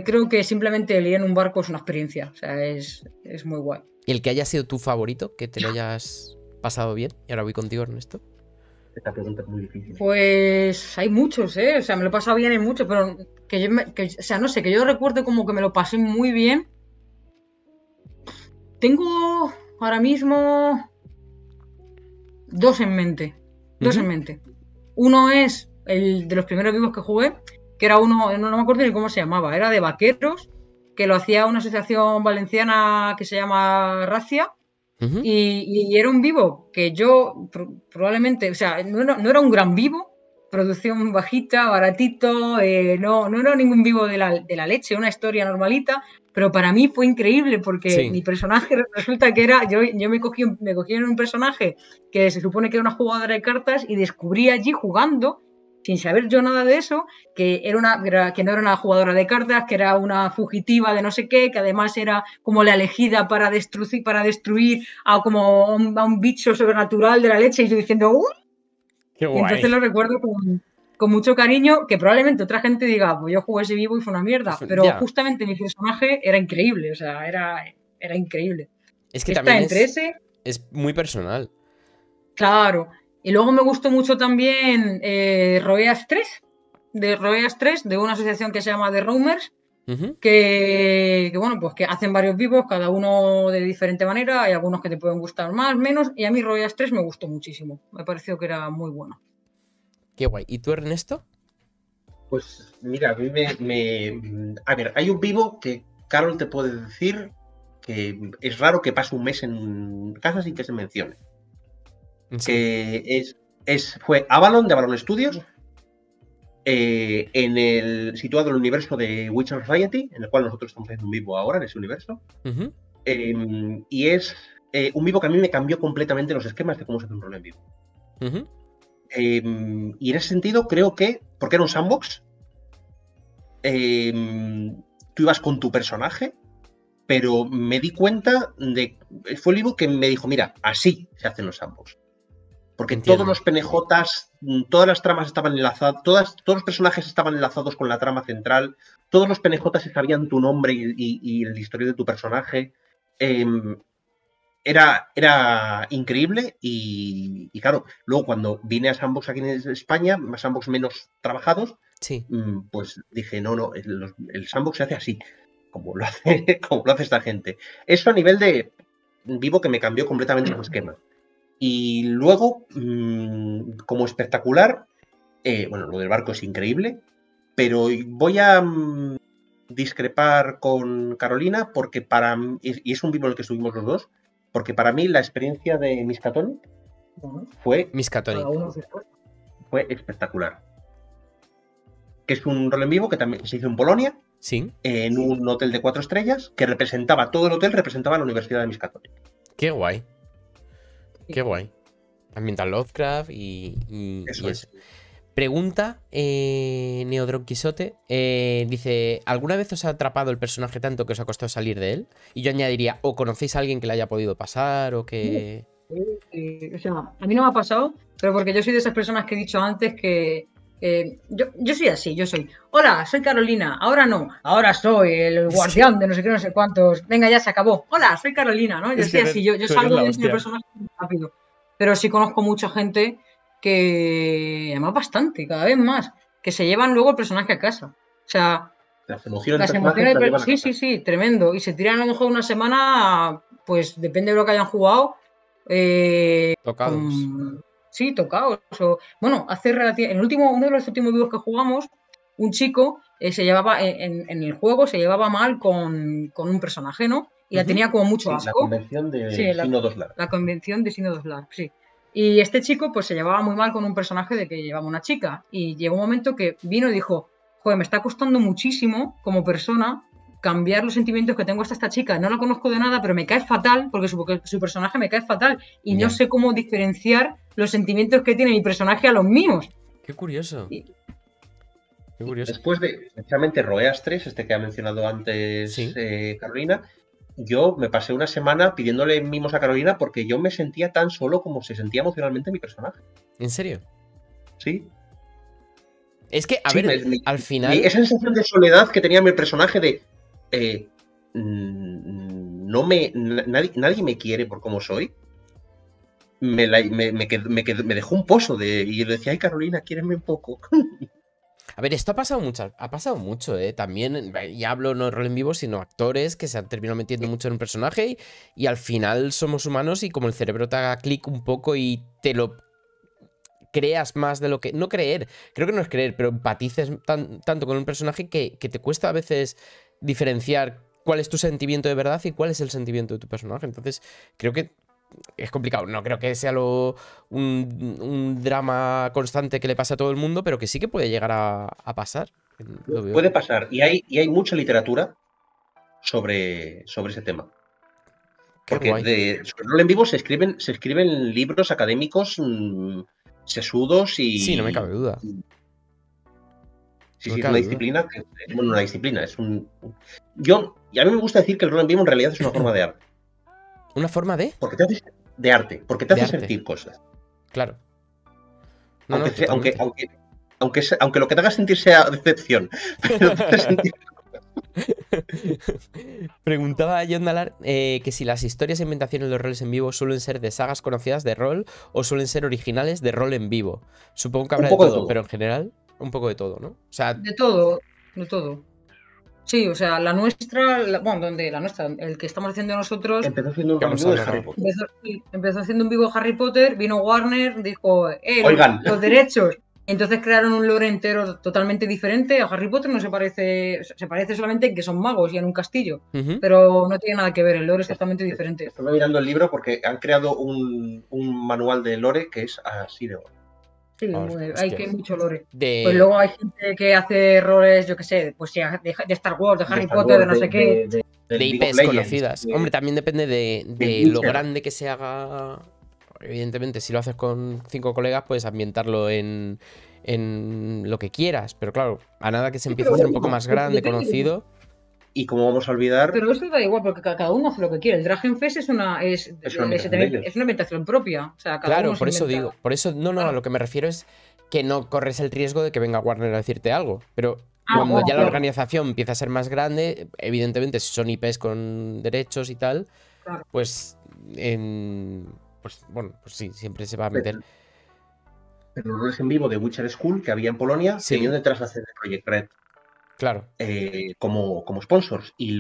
creo que simplemente el ir en un barco es una experiencia. O sea, es muy guay. ¿Y el que haya sido tu favorito, que te lo hayas pasado bien? Y ahora voy contigo, Ernesto. Esta pregunta es muy difícil. Pues hay muchos, ¿eh? O sea, me lo he pasado bien en muchos, pero o sea, no sé, que yo recuerdo como que me lo pasé muy bien. Tengo ahora mismo dos en mente. Uno es el de los primeros vivos que jugué, que era uno, no me acuerdo ni cómo se llamaba, era de vaqueros, que lo hacía una asociación valenciana que se llama Racia. Uh-huh. y era un vivo que yo probablemente, o sea, no era un gran vivo, producción bajita, baratito, no era ningún vivo de la leche, una historia normalita, pero para mí fue increíble porque sí. Mi personaje resulta que era, yo me cogí en un personaje que se supone que era una jugadora de cartas y descubrí allí jugando, sin saber yo nada de eso, que era que no era una jugadora de cartas, que era una fugitiva de no sé qué, que además era como la elegida para destruir a un bicho sobrenatural de la leche, y yo diciendo ¡uh! Qué guay. Y entonces lo recuerdo con mucho cariño, que probablemente otra gente diga, pues yo jugué ese vivo y fue una mierda, pero yeah. Justamente mi personaje era increíble, o sea, era increíble. Es que también es muy personal. Claro. Y luego me gustó mucho también Royas 3, de una asociación que se llama The Roamers, uh-huh. que bueno, pues que hacen varios vivos, cada uno de diferente manera, hay algunos que te pueden gustar más, menos, y a mí Royas 3 me gustó muchísimo, me pareció que era muy bueno. Qué guay. ¿Y tú, Ernesto? Pues mira, a mí a ver, hay un vivo que Carol te puede decir que es raro que pase un mes en casa sin que se mencione. Sí. Que fue Avalon, de Avalon Studios, situado en el universo de Witcher Society, en el cual nosotros estamos haciendo un vivo ahora, en ese universo. Uh-huh. Y es un vivo que a mí me cambió completamente los esquemas de cómo se hace un rol en vivo. Uh-huh. Y en ese sentido creo que, porque era un sandbox, tú ibas con tu personaje, pero me di cuenta fue el vivo que me dijo, mira, así se hacen los sandbox. Porque Entiendo. Todos los PNJs, todas las tramas estaban enlazadas, todos los personajes estaban enlazados con la trama central, todos los PNJs sabían tu nombre y el historial de tu personaje. Era increíble y claro, luego cuando vine a sandbox aquí en España, a sandbox menos trabajados, sí. Pues dije, no, el sandbox se hace así. Como lo hace esta gente. Eso a nivel de vivo que me cambió completamente el esquema. Y luego, como espectacular, bueno, lo del barco es increíble, pero voy a discrepar con Carolina porque y es un vivo en el que estuvimos los dos, porque para mí la experiencia de Miskatón fue espectacular. Que es un rol en vivo que también se hizo en Polonia. Sí. En un hotel de 4 estrellas que todo el hotel representaba la Universidad de Miskatón. Qué guay. Qué guay. Ambiental Lovecraft y eso. Pregunta Neodron Quijote. Dice, ¿alguna vez os ha atrapado el personaje tanto que os ha costado salir de él? Y yo añadiría, ¿o conocéis a alguien que le haya podido pasar o que...? O sea, a mí no me ha pasado, pero porque yo soy de esas personas que he dicho antes que... Yo soy así, hola, soy Carolina, ahora no, ahora soy el guardián de no sé qué, no sé cuántos, venga, ya se acabó, hola, soy Carolina, ¿no? Yo soy así, yo salgo de mi personaje rápido, pero sí conozco mucha gente que, además bastante, cada vez más, que se llevan luego el personaje a casa, o sea, las emociones del personaje, sí, tremendo, y se tiran a lo mejor una semana, pues depende de lo que hayan jugado, tocados. Sí, tocaos. Bueno, uno de los últimos vivos que jugamos, un chico se llevaba en el juego, se llevaba mal con un personaje, ¿no? Y la tenía como mucho asco. La convención de Sino Doslar. La convención de Sino Doslar, sí. Y este chico pues se llevaba muy mal con un personaje de que llevaba una chica. Y llegó un momento que vino y dijo, joder, me está costando muchísimo como persona cambiar los sentimientos que tengo hasta esta chica. No la conozco de nada, pero me cae fatal, porque su personaje me cae fatal. Y no sé cómo diferenciar los sentimientos que tiene mi personaje a los míos. Qué curioso. Qué curioso. Después de, precisamente, Roeas 3, que ha mencionado antes Carolina, yo me pasé una semana pidiéndole mimos a Carolina porque yo me sentía tan solo como se sentía emocionalmente mi personaje. ¿En serio? Sí. Es que, al final... Esa sensación de soledad que tenía mi personaje de... nadie me quiere por cómo soy. Me dejó un pozo y le decía, ay, Carolina, quiéreme un poco. A ver, esto ha pasado mucho, también, ya hablo no de rol en vivo, sino actores que se han terminado metiendo mucho en un personaje y al final somos humanos y como el cerebro te haga clic un poco y te lo creas más de lo que... No creer, creo que no es creer, pero empatices tanto con un personaje que te cuesta a veces diferenciar cuál es tu sentimiento de verdad y cuál es el sentimiento de tu personaje. Entonces, creo que es complicado. No creo que sea un drama constante que le pase a todo el mundo, pero que sí que puede llegar a pasar. Puede pasar. Y hay mucha literatura sobre ese tema. Porque sobre rol en vivo se escriben libros académicos sesudos y... Sí, no me cabe duda. Sí, es una disciplina, bueno, una disciplina, es un... Yo, y a mí me gusta decir que el rol en vivo en realidad es una forma de arte. ¿Una forma de? Porque te hace, de arte, porque te hace sentir cosas. Claro. No, aunque lo que te haga sentir sea decepción, pero te hace sentir... Preguntaba a John Dallart que si las historias e inventaciones de los roles en vivo suelen ser de sagas conocidas de rol o suelen ser originales de rol en vivo. Supongo que habrá de todo, pero en general un poco de todo, ¿no? O sea, de todo. Sí, o sea, la nuestra, el que estamos haciendo nosotros empezó haciendo un vivo de Harry Potter. Empezó haciendo un vivo de Harry Potter, vino Warner, dijo, oigan, los derechos. Entonces crearon un lore entero totalmente diferente. A Harry Potter no se parece, se parece solamente en que son magos y en un castillo, pero no tiene nada que ver, el lore es totalmente diferente. Estoy mirando el libro porque han creado un manual de lore que es así de bueno. Sí, hay mucho lore. Pues luego hay gente que hace roles, yo qué sé, pues de Star Wars, de Harry Potter, de no sé qué. De IPs conocidas. Hombre, también depende de lo grande que se haga... Evidentemente, si lo haces con 5 colegas, puedes ambientarlo en lo que quieras. Pero claro, a nada que se empiece a hacer un poco más grande, conocido. Y como vamos a olvidar... Pero esto da igual, porque cada uno hace lo que quiere. El Dragonfest es una inventación propia. O sea, claro, por eso digo. Por eso, a lo que me refiero es que no corres el riesgo de que venga Warner a decirte algo. Pero cuando la organización empieza a ser más grande, evidentemente, si son IPs con derechos y tal, pues... Pues sí, siempre se va a meter. Pero los roles en vivo de Witcher School que había en Polonia tenían detrás la sede de Project Red. Claro. Como sponsors. Y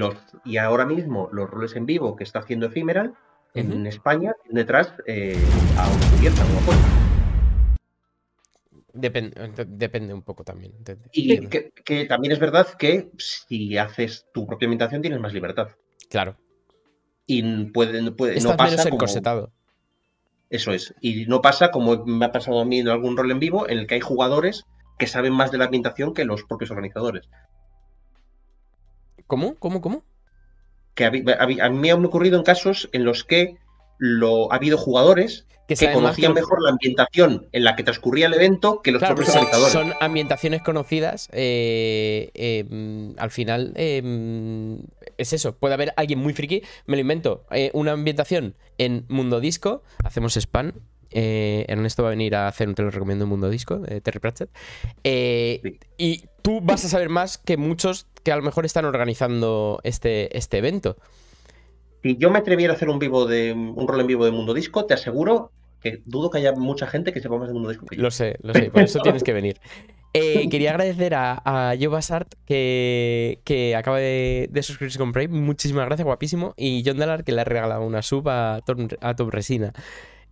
ahora mismo los roles en vivo que está haciendo Ephemeral en España tienen detrás a una cubierta, una puerta. Depende un poco también. Y que también es verdad que si haces tu propia ambientación tienes más libertad. Claro. Y no pasa menos encorsetado. Eso es. Y no pasa como me ha pasado a mí en algún rol en vivo, en el que hay jugadores que saben más de la ambientación que los propios organizadores. ¿Cómo? Que a mí me han ocurrido en casos en los que ha habido jugadores que conocían mejor la ambientación en la que transcurría el evento que los propios organizadores. Son ambientaciones conocidas. Al final es eso. Puede haber alguien muy friki, me lo invento. Una ambientación en Mundo Disco, hacemos spam. Ernesto va a venir a hacer un te lo recomiendo en Mundo Disco, de Terry Pratchett. Y tú vas a saber más que muchos que a lo mejor están organizando este evento. Si yo me atreviera a hacer un rol en vivo de Mundo Disco, te aseguro que dudo que haya mucha gente que sepa más de Mundo Disco que yo. Lo sé, por eso tienes que venir. Quería agradecer a Joe Basart, que acaba de suscribirse con Prime. Muchísimas gracias, guapísimo. Y John Dallart, que le ha regalado una sub a Top Resina.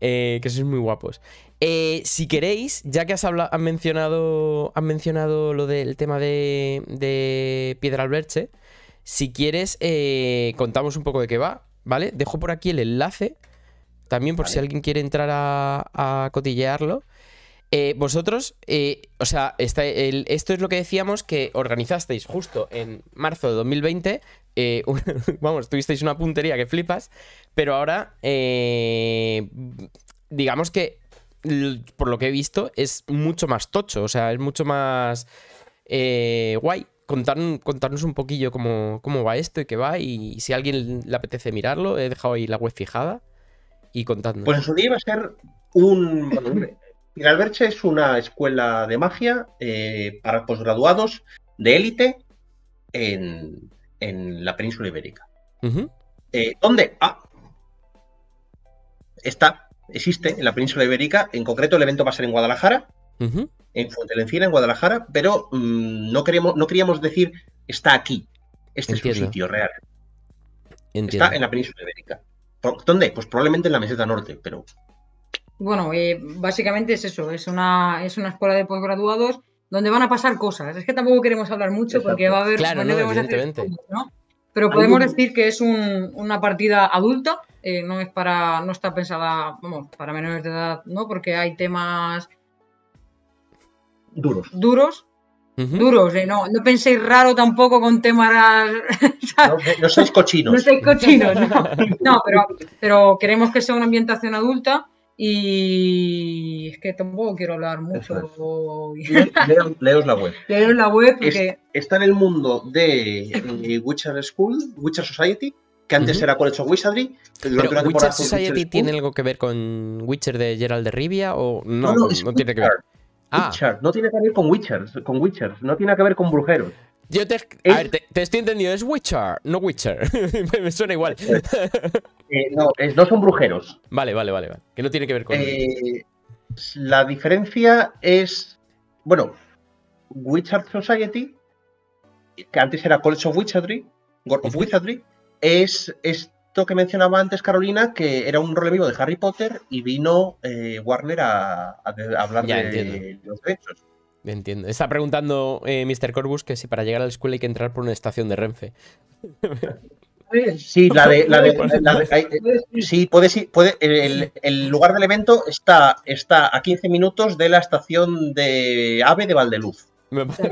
Que sois muy guapos. Si queréis, ya que has mencionado lo del tema de Piedralberche. Si quieres, contamos un poco de qué va, ¿vale? Dejo por aquí el enlace, también por si alguien quiere entrar a cotillearlo. Vosotros, esto es lo que decíamos, que organizasteis justo en marzo de 2020, tuvisteis una puntería que flipas, pero ahora, digamos que, por lo que he visto, es mucho más tocho, o sea, es mucho más guay. Contarnos un poquillo cómo va esto y qué va, y si a alguien le apetece mirarlo, he dejado ahí la web fijada y contadnos. Pues en su día iba a ser Piedralberche es una escuela de magia para posgraduados de élite en la península ibérica. ¿Dónde? Existe en la península ibérica. En concreto el evento va a ser en Guadalajara. En Fuentelencina, en Guadalajara, pero no queríamos decir está aquí. Entiendo. Es un sitio real. Entiendo. Está en la península ibérica. ¿Dónde? Pues probablemente en la meseta norte, pero Bueno, básicamente es eso, es una escuela de posgraduados donde van a pasar cosas. Es que tampoco queremos hablar mucho. Exacto. Porque va a haber... Claro, no, evidentemente. Hacer, ¿no? Pero podemos decir que es una partida adulta, no está pensada, vamos, para menores de edad, ¿no? Porque hay temas... Duros. Uh-huh. No penséis raro tampoco con temas... No sois cochinos. No, pero queremos que sea una ambientación adulta. Y es que tampoco quiero hablar mucho. Leos la web. Leos la web porque... Está en el mundo de Witcher School, Witcher Society, que antes era College of Wizardry. Pero ¿Witcher Society tiene algo que ver con Witcher de Gerald de Rivia? ¿O no? No tiene que ver. Witcher, no tiene que ver con Witcher, no tiene que ver con brujeros. Yo te estoy entendiendo, es Witcher, no Witcher. Me suena igual. No son brujeros. Vale. Que no tiene que ver con... la diferencia es... Bueno, Witcher Society, que antes era College of Wizardry, God of Wizardry, es esto que mencionaba antes Carolina, que era un rol vivo de Harry Potter y vino Warner a hablar de los derechos. Entiendo. Está preguntando Mr. Corbus que si para llegar a la escuela hay que entrar por una estación de Renfe. Sí, sí, puede, el lugar del evento está a 15 minutos de la estación de AVE de Valdeluz. O sea,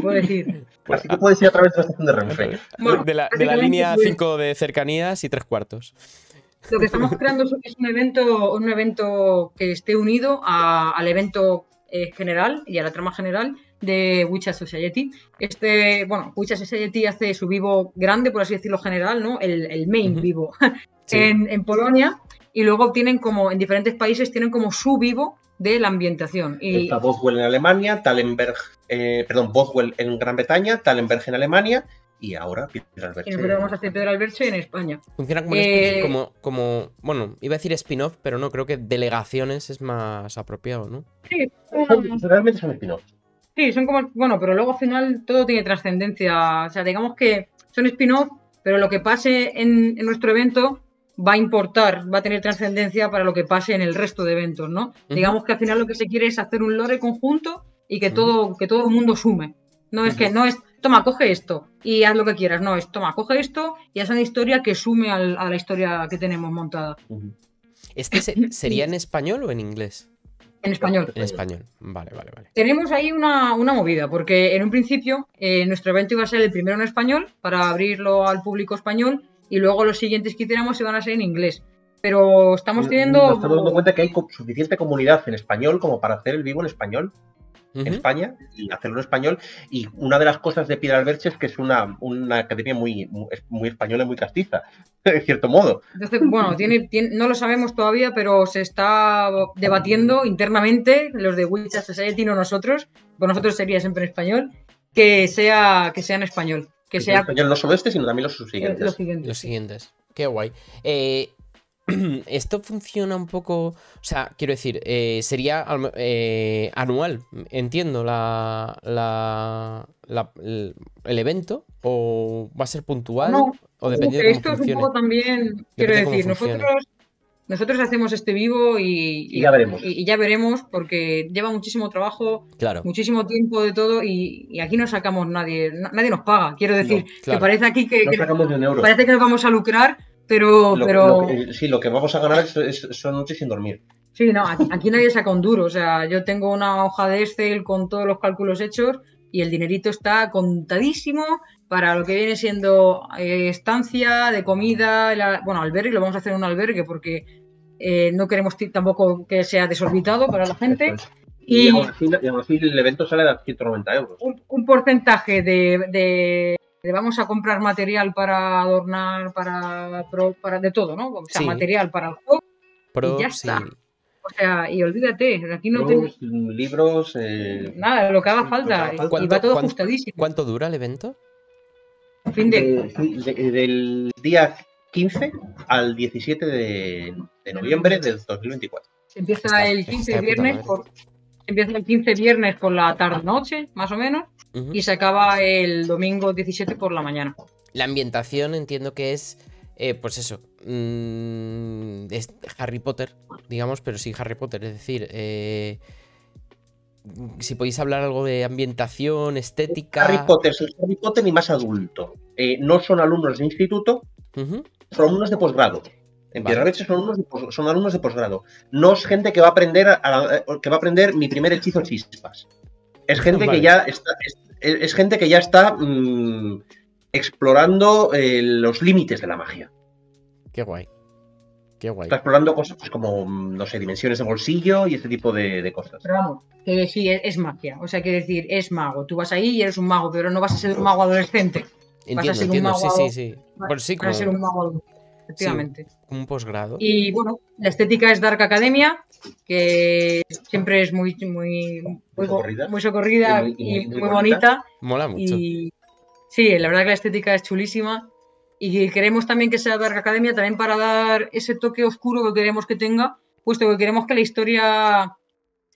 puedes ir. Así que puedes ir a través de la estación de Renfe. Bueno, de la línea 5 de cercanías y 3/4. Lo que estamos creando es un evento que esté unido al evento general y a la trama general de Witcher Society. Witcher Society hace su vivo grande, por así decirlo, general, ¿no? El main vivo en Polonia, y luego tienen como en diferentes países tienen como su vivo de la ambientación. Y está Boswell en Alemania, Boswell en Gran Bretaña, Talenberg en Alemania y ahora Piedralberche. Vamos a hacer Piedralberche en España. Funciona como, bueno, iba a decir spin-off, pero no, creo que delegaciones es más apropiado, ¿no? Sí, realmente son spin-offs. Sí, son como, bueno, pero luego al final todo tiene trascendencia. O sea, digamos que son spin-off, pero lo que pase en nuestro evento va a importar, va a tener trascendencia para lo que pase en el resto de eventos, ¿no? Digamos que al final lo que se quiere es hacer un lore conjunto y que todo el mundo sume. No es que no es, toma, coge esto y haz lo que quieras. No, es, toma, coge esto y haz una historia que sume a la historia que tenemos montada. ¿Sería en español o en inglés? En español. En español, vale. Tenemos ahí una movida, porque en un principio nuestro evento iba a ser el primero en español, para abrirlo al público español, y luego los siguientes que hiciéramos iban a ser en inglés. Pero estamos teniendo... Nos estamos dando cuenta que hay suficiente comunidad en español como para hacer el vivo en español. En España y hacerlo en español. Y una de las cosas de Piedralberche es que es una academia muy española y muy castiza, de cierto modo. Entonces, bueno, no lo sabemos todavía, pero se está debatiendo internamente, los de Witcher Society, no nosotros, con nosotros sería siempre en español, que sea en español. Que sea en español no solo este, sino también los subsiguientes. Los siguientes. Qué guay. Esto funciona un poco, o sea, quiero decir, sería anual, entiendo, el evento, o va a ser puntual, no, o dependiendo de cómo funcione. Esto es un poco también, quiero decir, nosotros hacemos este vivo y ya veremos, porque lleva muchísimo trabajo, claro, muchísimo tiempo de todo, y aquí no sacamos nadie nos paga, quiero decir, no, claro, que parece aquí que sacamos de un euro. Parece que nos vamos a lucrar. Lo que vamos a ganar son noches sin dormir. Sí, no, aquí nadie saca un duro. O sea, yo tengo una hoja de Excel con todos los cálculos hechos y el dinerito está contadísimo para lo que viene siendo estancia, de comida, albergue. Lo vamos a hacer en un albergue porque no queremos tampoco que sea desorbitado para la gente. Y aún así el evento sale a 190 euros. Un porcentaje vamos a comprar material para adornar, para de todo, ¿no? O sea, sí, material para el juego y ya está. Sí. O sea, y olvídate, aquí no tenemos... Libros... Nada, lo que haga falta. Y va todo ajustadísimo. ¿Cuánto dura el evento? Del día 15 al 17 de noviembre del 2024. Empieza el 15 viernes por la tarde-noche, más o menos, y se acaba el domingo 17 por la mañana. La ambientación entiendo que es pues eso, es Harry Potter, digamos, pero sí Harry Potter, es decir, si podéis hablar algo de ambientación, estética... Harry Potter, sí, Harry Potter y más adulto. No son alumnos de instituto, son alumnos de posgrado. En Piedralberche son alumnos de posgrado. No es gente que va a aprender mi primer hechizo chispas. Es gente que ya está, es gente que ya está explorando los límites de la magia. Qué guay. Qué guay. Está explorando cosas pues, como, no sé, dimensiones de bolsillo y este tipo de cosas. Pero vamos, que sí, es magia. O sea, quiere decir, es mago. Tú vas ahí y eres un mago, pero no vas a ser un mago adolescente. Entiendo, vas a ser un mago, sí. Vas a ser un mago adolescente. Efectivamente. Sí, un posgrado. Y bueno, la estética es Dark Academia, que siempre es muy socorrida y muy bonita. Mola mucho. Y, sí, la verdad que la estética es chulísima. Y queremos también que sea Dark Academia, también para dar ese toque oscuro que queremos que tenga, puesto que queremos que la historia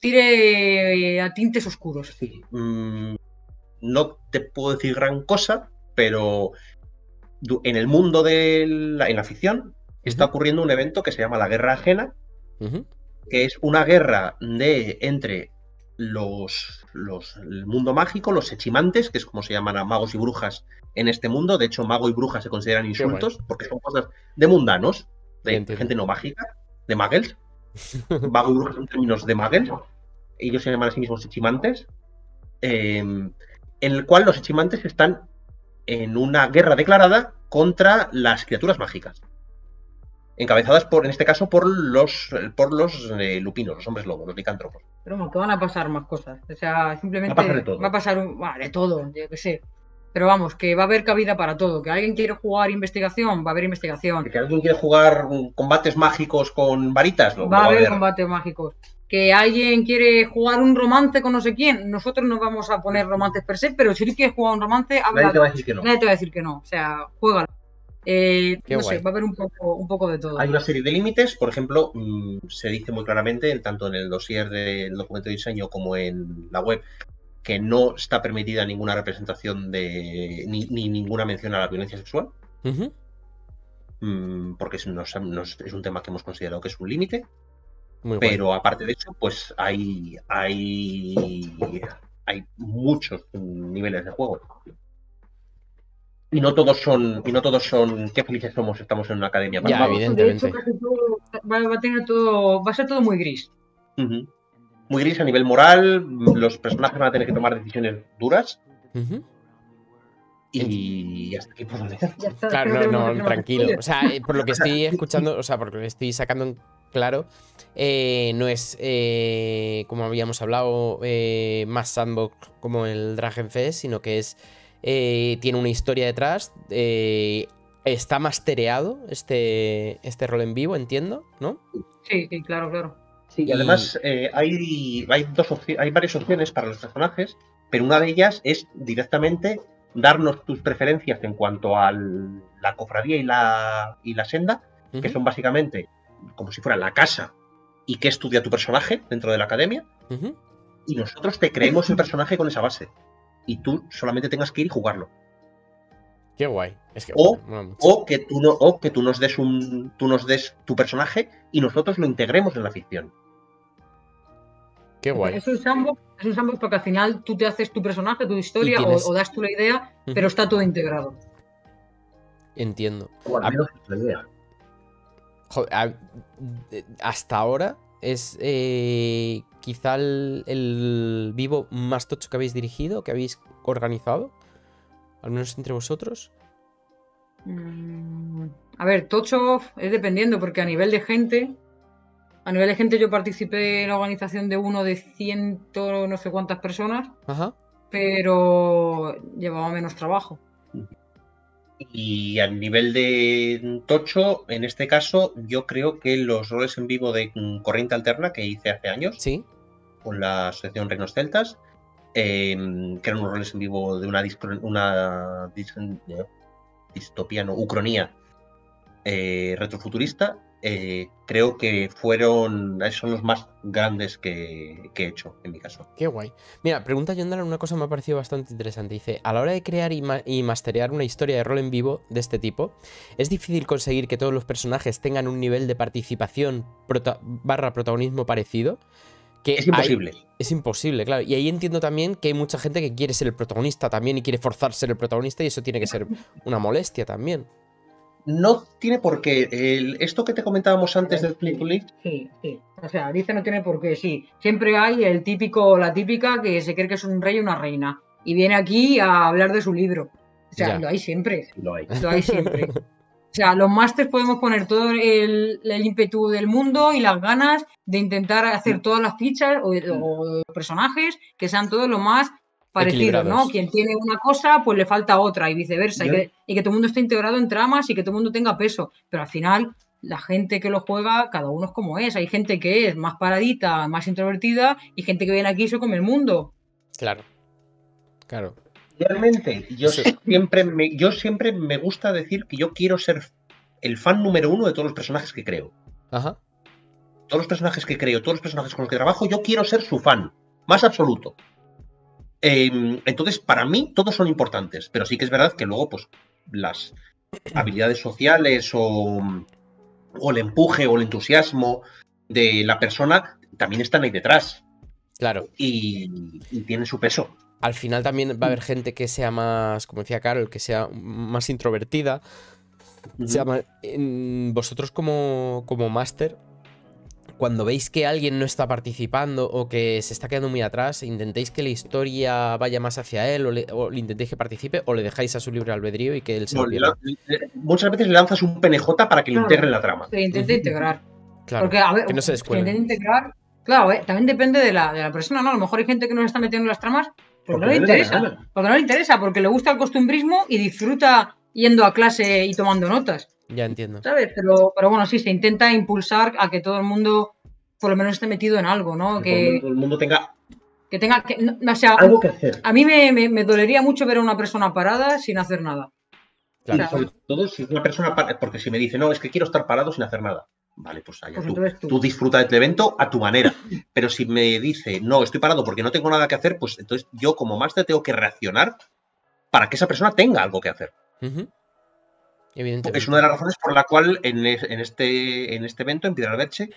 tire a tintes oscuros. Sí. No te puedo decir gran cosa, pero... En el mundo de la ficción está ocurriendo un evento que se llama la Guerra Ajena, que es una guerra entre el mundo mágico, los hechimantes, que es como se llaman a magos y brujas en este mundo. De hecho, mago y bruja se consideran insultos porque son cosas de mundanos, de gente no mágica, de muggles. Mago y bruja son términos de muggles. Ellos se llaman a sí mismos hechimantes, en el cual los hechimantes están en una guerra declarada contra las criaturas mágicas, encabezadas en este caso, por los lupinos, los hombres lobos, los licántropos. Pero bueno, que van a pasar más cosas, o sea, simplemente va a pasar de todo, yo qué sé. Pero vamos, que va a haber cabida para todo, que alguien quiere jugar investigación, va a haber investigación. Que alguien quiere jugar combates mágicos con varitas, va a haber combates mágicos. Que alguien quiere jugar un romance con no sé quién, nosotros no vamos a poner romances per se, pero si tú quieres jugar un romance, nadie te va a decir que no. Nadie te va a decir que no, o sea, juégalo. No sé, va a haber un poco de todo. Hay una serie de límites, por ejemplo, se dice muy claramente, tanto en el dossier del documento de diseño como en la web, que no está permitida ninguna representación ni ninguna mención a la violencia sexual, porque es un tema que hemos considerado que es un límite. Pero aparte de eso, pues hay muchos niveles de juego. Y no todos son, qué felices somos, estamos en una academia. Ya, vamos, evidentemente. De hecho, casi todo, va a ser todo muy gris. Muy gris a nivel moral, los personajes van a tener que tomar decisiones duras. Y hasta aquí por donde está. Claro, no, tranquilo. O sea, por lo que estoy escuchando, o sea, por lo que estoy sacando... Claro, no es, como habíamos hablado, más sandbox como el Dragonfest, sino que es tiene una historia detrás, está mastereado este rol en vivo, entiendo, ¿no? Sí, sí, claro. Sí, y además hay varias opciones para los personajes, pero una de ellas es directamente darnos tus preferencias en cuanto a la cofradía y la senda, que son básicamente... como si fuera la casa y que estudia tu personaje dentro de la academia, y nosotros te creemos el personaje con esa base y tú solamente tengas que ir y jugarlo. Qué guay. Es que o que tú nos des tu personaje y nosotros lo integremos en la ficción. Qué guay. Es un sandbox porque al final tú te haces tu personaje, tu historia, o das tu idea, pero está todo integrado. Entiendo. O al menos tu idea. Joder, hasta ahora es quizá el vivo más tocho que habéis dirigido, que habéis organizado, al menos entre vosotros. A ver, tocho es dependiendo, porque a nivel de gente yo participé en la organización de uno de 100 no sé cuántas personas, pero llevaba menos trabajo. Y al nivel de tocho, en este caso, yo creo que los roles en vivo de corriente alterna que hice hace años, con la asociación Reinos Celtas, que eran unos roles en vivo de una distopía, no, ucronía retrofuturista, creo que son los más grandes que he hecho, en mi caso. Qué guay. Mira, pregunta John Dallart una cosa que me ha parecido bastante interesante. Dice, a la hora de crear y masterear una historia de rol en vivo de este tipo, ¿es difícil conseguir que todos los personajes tengan un nivel de participación barra protagonismo parecido? Que es imposible. Es imposible, claro. Y ahí entiendo también que hay mucha gente que quiere ser el protagonista también y quiere forzarse a ser el protagonista, y eso tiene que ser una molestia también. No tiene por qué. Esto que te comentábamos antes del Play to League. Sí, sí. O sea, dice no tiene por qué, sí. Siempre hay el típico o la típica que se cree que es un rey o una reina y viene aquí a hablar de su libro. O sea, ya. Lo hay siempre. Lo hay. Lo hay siempre. O sea, los másters podemos poner todo el ímpetu del mundo y las ganas de intentar hacer todas las fichas o personajes que sean todos lo más parecidos, ¿no? Quien tiene una cosa, pues le falta otra y viceversa. Y que todo el mundo esté integrado en tramas y que todo el mundo tenga peso. Pero al final, la gente que lo juega, cada uno es como es. Hay gente que es más paradita, más introvertida, y gente que viene aquí y se come el mundo. Claro, claro. Realmente, yo siempre me gusta decir que yo quiero ser el fan número 1 de todos los personajes que creo. Ajá. Todos los personajes que creo, todos los personajes con los que trabajo, yo quiero ser su fan más absoluto. Entonces, para mí, todos son importantes. Pero sí que es verdad que luego, pues, las habilidades sociales o el empuje o el entusiasmo de la persona también están ahí detrás. Claro. Y tienen su peso. Al final también va a haber gente que sea más, como decía Carol, que sea más introvertida. Uh-huh. Vosotros como máster, cuando veis que alguien no está participando o que se está quedando muy atrás, ¿intentéis que la historia vaya más hacia él o le intentéis que participe o le dejáis a su libre albedrío y que él se muchas veces le lanzas un PNJ para que lo integre en la trama. Se intenta integrar. Claro, porque, a ver, que no se descuelgue. Se intenta integrar, claro, también depende de la persona, ¿no? A lo mejor hay gente que no se está metiendo en las tramas. Porque no le interesa, porque le gusta el costumbrismo y disfruta yendo a clase y tomando notas. Ya entiendo. ¿Sabes? Pero bueno, sí, se intenta impulsar a que todo el mundo por lo menos esté metido en algo, ¿no? Que todo el mundo tenga... algo que hacer. A mí me dolería mucho ver a una persona parada sin hacer nada. Claro. O sea, sobre todo si es una persona parada, porque si me dice, no, es que quiero estar parado sin hacer nada. Vale, pues allá tú disfruta de este evento a tu manera. Pero si me dice, no, estoy parado porque no tengo nada que hacer, pues entonces yo como máster tengo que reaccionar para que esa persona tenga algo que hacer. Uh-huh. Evidentemente. Es una de las razones por la cual en este evento, en Piedralberche,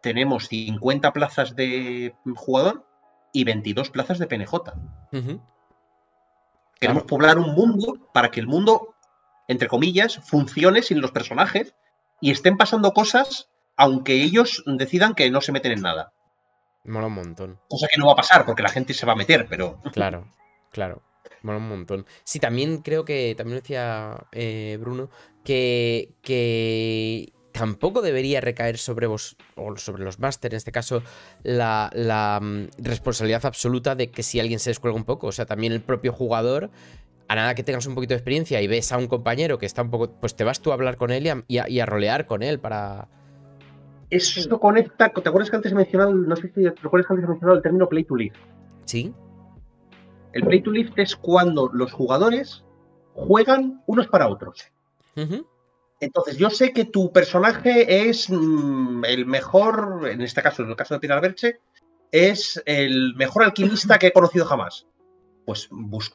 tenemos 50 plazas de jugador y 22 plazas de PNJ. Uh-huh. Queremos poblar un mundo para que el mundo, entre comillas, funcione sin los personajes y estén pasando cosas, aunque ellos decidan que no se meten en nada. Mola un montón. Cosa que no va a pasar, porque la gente se va a meter, pero... Claro, claro. Mola un montón. Sí, también creo que... También decía Bruno que tampoco debería recaer sobre vos, o sobre los máster, en este caso, la responsabilidad absoluta de que si alguien se descuelga un poco. O sea, también el propio jugador... A nada que tengas un poquito de experiencia y ves a un compañero que está un poco... Pues te vas tú a hablar con él y a rolear con él para... Eso conecta... ¿Te acuerdas que antes he mencionado... No sé si te acuerdas que antes he mencionado el término play to lift? Sí. El play to lift es cuando los jugadores juegan unos para otros. Uh-huh. Entonces yo sé que tu personaje es el mejor... En este caso, en el caso de Piedralberche, es el mejor alquimista que he conocido jamás. Pues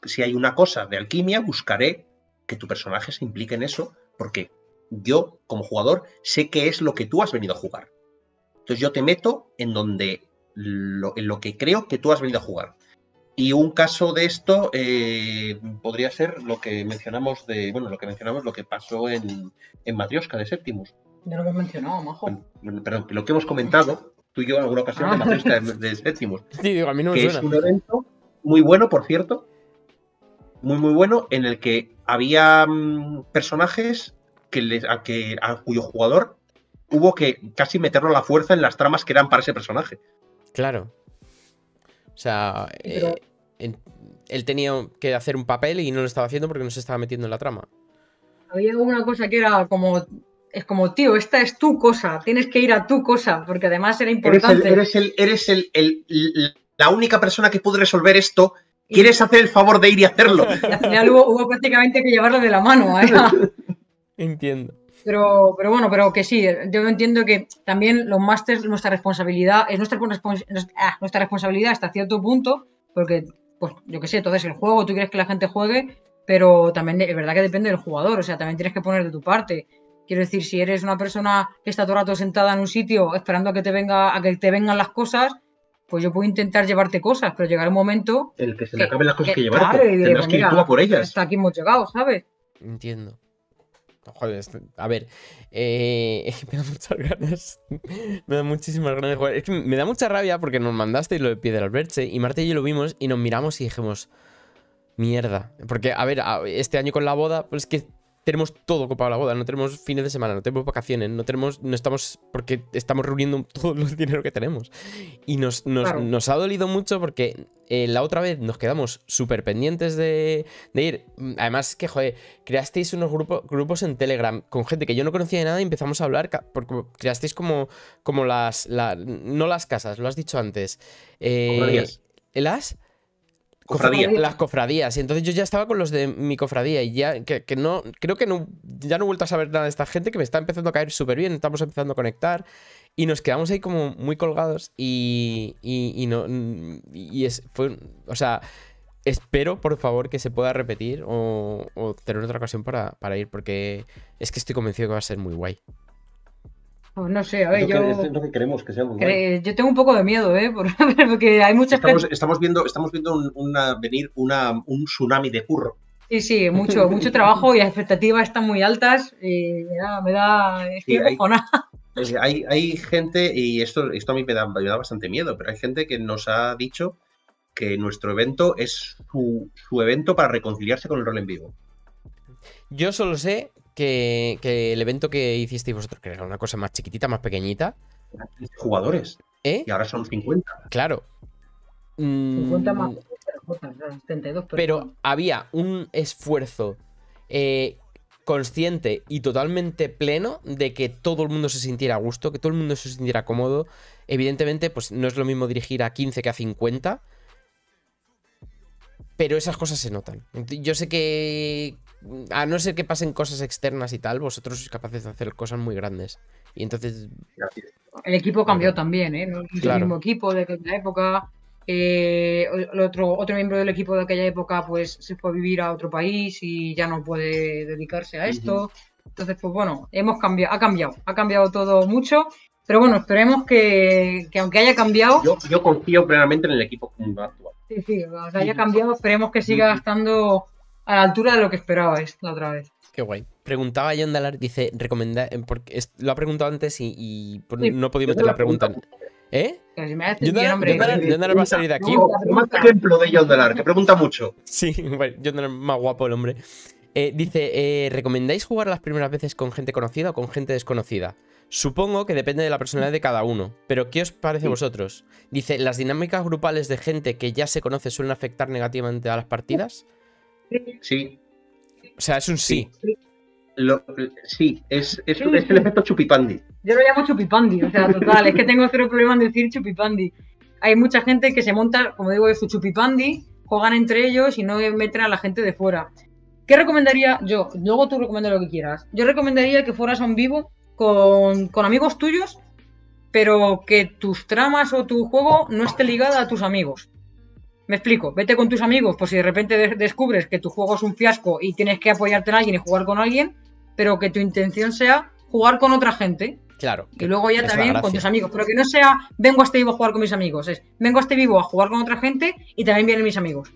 si hay una cosa de alquimia, buscaré que tu personaje se implique en eso, porque yo, como jugador, sé qué es lo que tú has venido a jugar. Entonces yo te meto en lo que creo que tú has venido a jugar. Y un caso de esto podría ser lo que mencionamos lo que pasó en Matrioska de Septimus. Ya lo hemos mencionado, majo. Perdón, lo que hemos comentado, tú y yo en alguna ocasión, de Matrioska de Septimus. Sí, digo, a mí no me suena. Es un evento muy bueno, por cierto, muy bueno, en el que había personajes a cuyo jugador hubo que casi meterlo a la fuerza en las tramas que eran para ese personaje. Claro. O sea, él tenía que hacer un papel y no lo estaba haciendo porque no se estaba metiendo en la trama. Había una cosa que era como... Es como, tío, esta es tu cosa, tienes que ir a tu cosa, porque además era importante. Eres la única persona que pudo resolver esto, ¿quieres hacer el favor de ir y hacerlo? Y al final hubo prácticamente que llevarlo de la mano. Entiendo. Pero bueno, pero que sí, yo entiendo que también los másters, nuestra responsabilidad, es nuestra responsabilidad hasta cierto punto, porque, pues, yo que sé, todo es el juego, tú quieres que la gente juegue, pero también es verdad que depende del jugador, o sea, también tienes que poner de tu parte. Quiero decir, si eres una persona que está todo el rato sentada en un sitio esperando a que te venga, a que te vengan las cosas, pues yo puedo intentar llevarte cosas, pero llegará un momento... El que se le acaben las cosas que llevarte, claro, tendrás que ir tú a por ellas. Hasta aquí hemos llegado, ¿sabes? Entiendo. Joder, a ver, me da muchas ganas, me da muchísimas ganas de jugar. Es que me da mucha rabia porque nos mandasteis lo de Piedralberche y Marta y yo lo vimos y nos miramos y dijimos, mierda. Porque, a ver, este año con la boda, pues que tenemos todo copado la boda, no tenemos fines de semana, no tenemos vacaciones, no estamos, porque estamos reuniendo todo el dinero que tenemos. Y nos ha dolido mucho porque la otra vez nos quedamos súper pendientes de ir. Además que, joder, creasteis unos grupos en Telegram con gente que yo no conocía de nada y empezamos a hablar, porque creasteis como no las casas, lo has dicho antes. Cofradías. ¿Las? Cofradía. Las cofradías, y entonces yo ya estaba con los de mi cofradía y ya, que no, creo que no, ya no he vuelto a saber nada de esta gente que me está empezando a caer súper bien, estamos empezando a conectar y nos quedamos ahí como muy colgados o sea, espero por favor que se pueda repetir o tener otra ocasión para ir, porque es que estoy convencido que va a ser muy guay. Pues no sé, a ver, es lo que queremos, que sea muy guay. Yo tengo un poco de miedo, porque hay muchas personas... Estamos viendo un tsunami de curro. Sí, sí, mucho trabajo y las expectativas están muy altas y me da... Es que hay gente, y esto a mí me da bastante miedo, pero hay gente que nos ha dicho que nuestro evento es su evento para reconciliarse con el rol en vivo. Yo solo sé... Que el evento que hicisteis vosotros, que era una cosa más chiquitita, más pequeñita. 15 jugadores. Y ahora son 50. Claro. 50 más. 72, pero había un esfuerzo consciente y totalmente pleno de que todo el mundo se sintiera a gusto, que todo el mundo se sintiera cómodo. Evidentemente, pues no es lo mismo dirigir a 15 que a 50. Pero esas cosas se notan. Yo sé que... A no ser que pasen cosas externas y tal, vosotros sois capaces de hacer cosas muy grandes. Y entonces... El equipo cambió también, ¿eh? No es el mismo equipo de aquella época. Otro miembro del equipo de aquella época pues se fue a vivir a otro país y ya no puede dedicarse a esto. Entonces, pues bueno, ha cambiado todo mucho. Pero bueno, esperemos que aunque haya cambiado... Yo confío plenamente en el equipo actual. Sí, sí, o sea, haya cambiado, esperemos que siga estando... A la altura de lo que esperabais la otra vez. Qué guay. Preguntaba John Dallart, dice, recomendar, porque lo ha preguntado antes y no he podido meter la pregunta. ¿Eh? John Dallart va a salir de aquí. Más ejemplo de John Dallart, que pregunta mucho. Sí, bueno, John Dallart más guapo el hombre. Dice, ¿recomendáis jugar las primeras veces con gente conocida o con gente desconocida? Supongo que depende de la personalidad de cada uno, pero ¿qué os parece a vosotros? Dice, ¿las dinámicas grupales de gente que ya se conoce suelen afectar negativamente a las partidas? Sí. O sea, es un sí. Es el efecto chupipandi. Yo lo llamo chupipandi, o sea, total. Es que tengo cero problema en decir chupipandi. Hay mucha gente que se monta, como digo, su chupipandi, juegan entre ellos y no meten a la gente de fuera. ¿Qué recomendaría yo? Luego tú recomiendas lo que quieras. Yo recomendaría que fueras a un vivo con amigos tuyos, pero que tus tramas o tu juego no esté ligada a tus amigos. Me explico, vete con tus amigos, pues si de repente descubres que tu juego es un fiasco y tienes que apoyarte en alguien y jugar con alguien, pero que tu intención sea jugar con otra gente. Claro. Y luego ya también con tus amigos, pero que no sea vengo a este vivo a jugar con mis amigos, es vengo a este vivo a jugar con otra gente y también vienen mis amigos.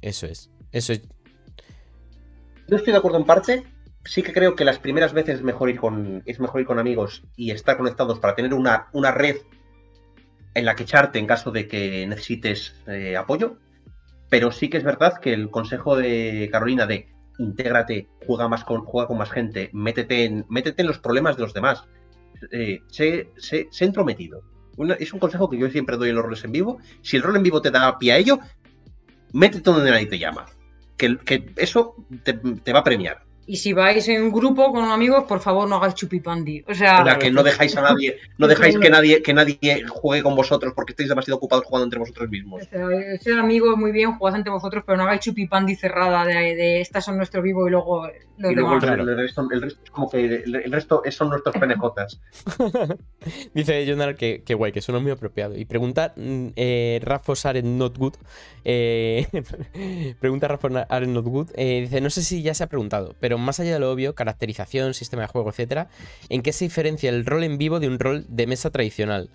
Eso es. Yo estoy de acuerdo en parte, sí que creo que las primeras veces es mejor ir con amigos y estar conectados para tener una red en la que echarte en caso de que necesites apoyo, pero sí que es verdad que el consejo de Carolina de intégrate, juega con más gente, métete en los problemas de los demás, sé entrometido. Es un consejo que yo siempre doy en los roles en vivo. Si el rol en vivo te da pie a ello, métete donde nadie te llama, que eso te va a premiar. Y si vais en un grupo con amigos, por favor, no hagáis chupipandi. O sea, claro, que no dejáis a nadie, no dejáis que nadie juegue con vosotros porque estáis demasiado ocupados jugando entre vosotros mismos. O sea, ser amigos muy bien, jugad entre vosotros, pero no hagáis chupipandi cerrada de estas son nuestro vivo y luego los demás. Claro. El resto son nuestros penejotas. Dice John Dallart que guay, que suena muy apropiado. Y pregunta Rafos Aren Notgood. Pregunta Rafos Aren Notgood. Dice, no sé si ya se ha preguntado, pero más allá de lo obvio, caracterización, sistema de juego, etcétera, ¿en qué se diferencia el rol en vivo de un rol de mesa tradicional?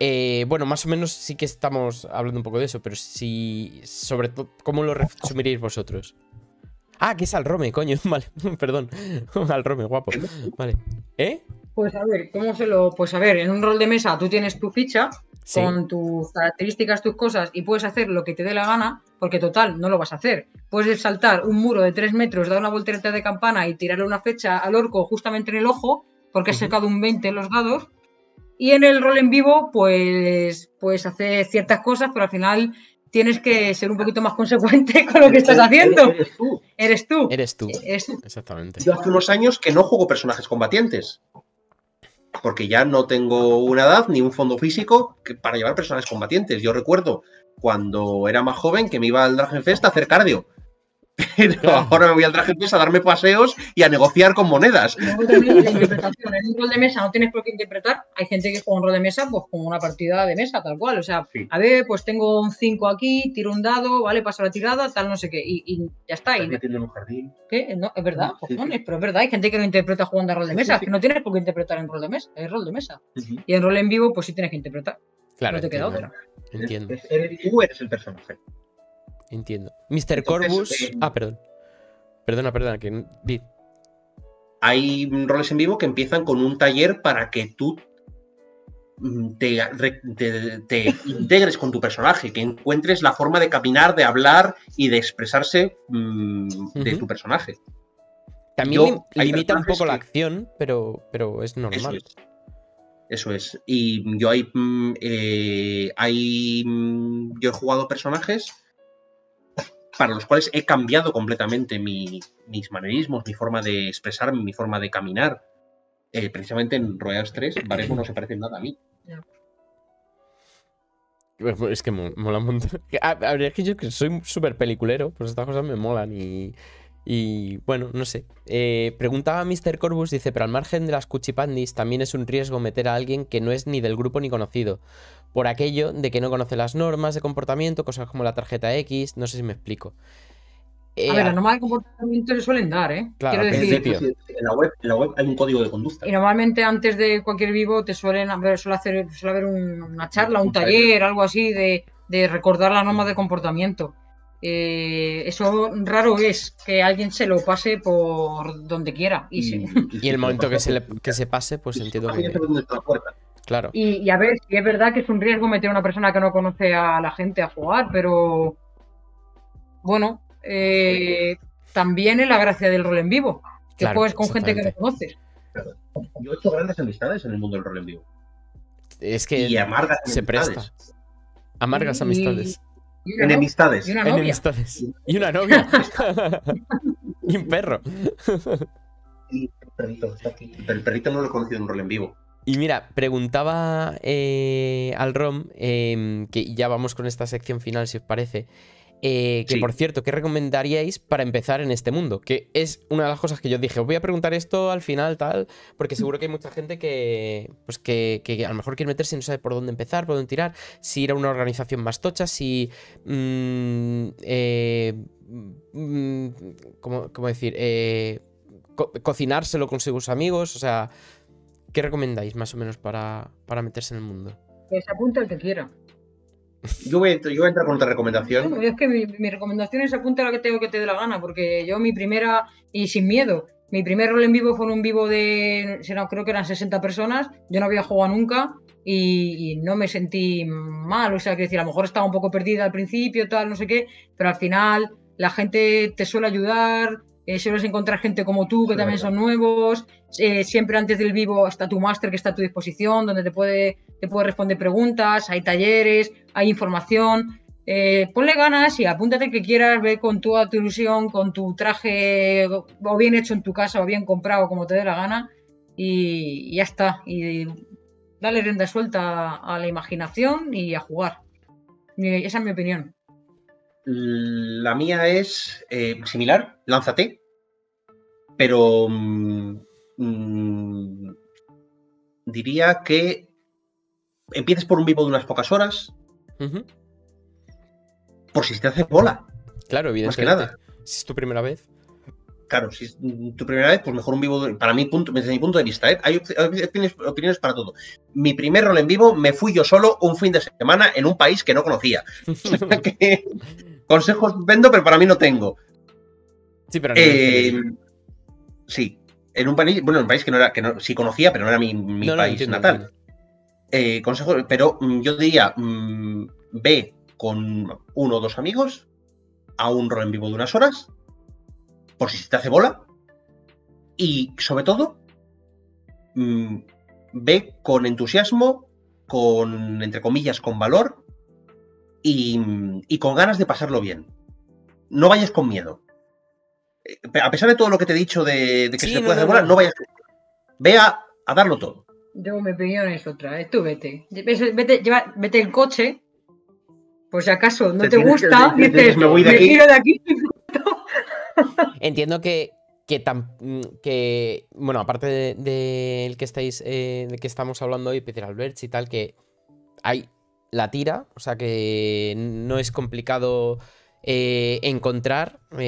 Bueno, más o menos sí que estamos hablando un poco de eso, pero si sobre todo, ¿cómo lo resumiréis vosotros? Ah, que es al Rome, coño, vale, perdón, al Rome, guapo, vale, Pues a ver, ¿cómo se lo...? Pues a ver, en un rol de mesa tú tienes tu ficha, sí, con tus características, tus cosas, y puedes hacer lo que te dé la gana, porque total, no lo vas a hacer. Puedes saltar un muro de 3 metros, dar una voltereta de campana y tirarle una flecha al orco justamente en el ojo, porque has sacado un 20 en los dados. Y en el rol en vivo, pues puedes hacer ciertas cosas, pero al final tienes que ser un poquito más consecuente con lo que estás haciendo. Eres tú. Exactamente. Yo hace unos años que no juego personajes combatientes, porque ya no tengo una edad ni un fondo físico para llevar personajes combatientes. Yo recuerdo cuando era más joven que me iba al Dragonfest a hacer cardio. Pero claro, ahora me voy al Dragonfest a darme paseos y a negociar con monedas. Luego también la interpretación. En un rol de mesa no tienes por qué interpretar. Hay gente que juega un rol de mesa pues como una partida de mesa, tal cual. O sea, sí, a ver, pues tengo un 5 aquí, tiro un dado, vale, paso la tirada, tal, no sé qué. Y ya está. Y... metiendo en un jardín. ¿Qué? No, es verdad, sí, cojones, sí, pero es verdad. Hay gente que no interpreta jugando a rol de mesa. Sí, sí. Que no tienes por qué interpretar en rol de mesa. Es rol de mesa. Uh-huh. Y en rol en vivo, pues sí tienes que interpretar. Claro. No te queda otra. Entiendo. Tú eres el personaje. Entiendo. Mr. Corbus... Perdona, que... Hay roles en vivo que empiezan con un taller para que tú te integres con tu personaje, que encuentres la forma de caminar, de hablar y de expresarse de tu personaje. También limita un poco la acción, pero es normal. Eso es. Y yo yo he jugado personajes para los cuales he cambiado completamente mis manerismos, mi forma de expresarme, mi forma de caminar. Precisamente en Royas 3, Varego no se parece nada a mí. Es que mola un montón. A ver, es que yo que soy súper peliculero, pues estas cosas me molan y bueno, no sé. Preguntaba Mr. Corbus, dice, pero al margen de las cuchipandis también es un riesgo meter a alguien que no es ni del grupo ni conocido, por aquello de que no conoce las normas de comportamiento, cosas como la tarjeta X, no sé si me explico. A ver, las normas de comportamiento le suelen dar, ¿eh? Claro, quiero decir, principio. En la web hay un código de conducta. Y normalmente antes de cualquier vivo te suele haber una charla, un taller, algo así de recordar las normas de comportamiento. Eso raro es que alguien se lo pase por donde quiera. Y el momento que se pase, pues entiendo que... Claro. Y a ver, si es verdad que es un riesgo meter a una persona que no conoce a la gente a jugar, pero... Bueno, también es la gracia del rol en vivo, que claro, juegues con gente que no conoces. Claro. Yo he hecho grandes amistades en el mundo del rol en vivo. Es que y amargas se amistades. Presta. Amargas amistades. Enemistades. Y una novia. Y un perro. Y el perrito está aquí. El perrito no lo he conocido en un rol en vivo. Y mira, preguntaba al Rom, que ya vamos con esta sección final, si os parece, que por cierto, ¿qué recomendaríais para empezar en este mundo? Que es una de las cosas que yo dije, os voy a preguntar esto al final, tal, porque seguro que hay mucha gente que a lo mejor quiere meterse y no sabe por dónde empezar, por dónde tirar, si ir a una organización más tocha, si... ¿cómo decir? Cocinárselo con sus amigos, o sea... ¿Qué recomendáis más o menos para meterse en el mundo? Pues apunta el que quiera. Yo voy a entrar con otra recomendación. No, es que mi recomendación es apunta a la que te dé la gana, porque yo mi primer rol en vivo fue un vivo de, creo que eran 60 personas, yo no había jugado nunca y no me sentí mal, o sea, que decir, a lo mejor estaba un poco perdida al principio, tal, no sé qué, pero al final la gente te suele ayudar. Sueles encontrar gente como tú, que también son nuevos. Siempre antes del vivo está tu máster que está a tu disposición, donde te puede responder preguntas, hay talleres, hay información. Ponle ganas y apúntate que quieras, ve con toda tu ilusión, con tu traje o bien hecho en tu casa o bien comprado, como te dé la gana, y ya está. Y dale rienda suelta a la imaginación y a jugar. Esa es mi opinión. La mía es similar, lánzate, pero diría que empieces por un vivo de unas pocas horas, por si te hace bola. Claro, evidentemente. Más que nada. Si es tu primera vez. Claro, si es tu primera vez, pues mejor un vivo. De, para mí, desde mi punto de vista, ¿eh? Hay opiniones para todo. Mi primer rol en vivo me fui yo solo un fin de semana en un país que no conocía. Que, consejos vendo, pero para mí no tengo. Sí, pero no sí, en un país, bueno, en un país que no era, que no, sí conocía, pero no era mi no, país entiendo, natal. Consejos, pero yo diría, ve con uno o dos amigos a un rol en vivo de unas horas, por si se te hace bola, y sobre todo ve con entusiasmo, con, entre comillas, con valor y con ganas de pasarlo bien. No vayas con miedo. A pesar de todo lo que te he dicho de que sí, se te puede hacer bola, no vayas con miedo. Ve a darlo todo. Yo, mi opinión es otra, tú vete. Vete el coche, por si acaso no te gusta, dices, me tiro de aquí. Entiendo que bueno, aparte del que estáis del que estamos hablando hoy, Piedralberche y tal, que hay la tira, o sea que no es complicado encontrar rol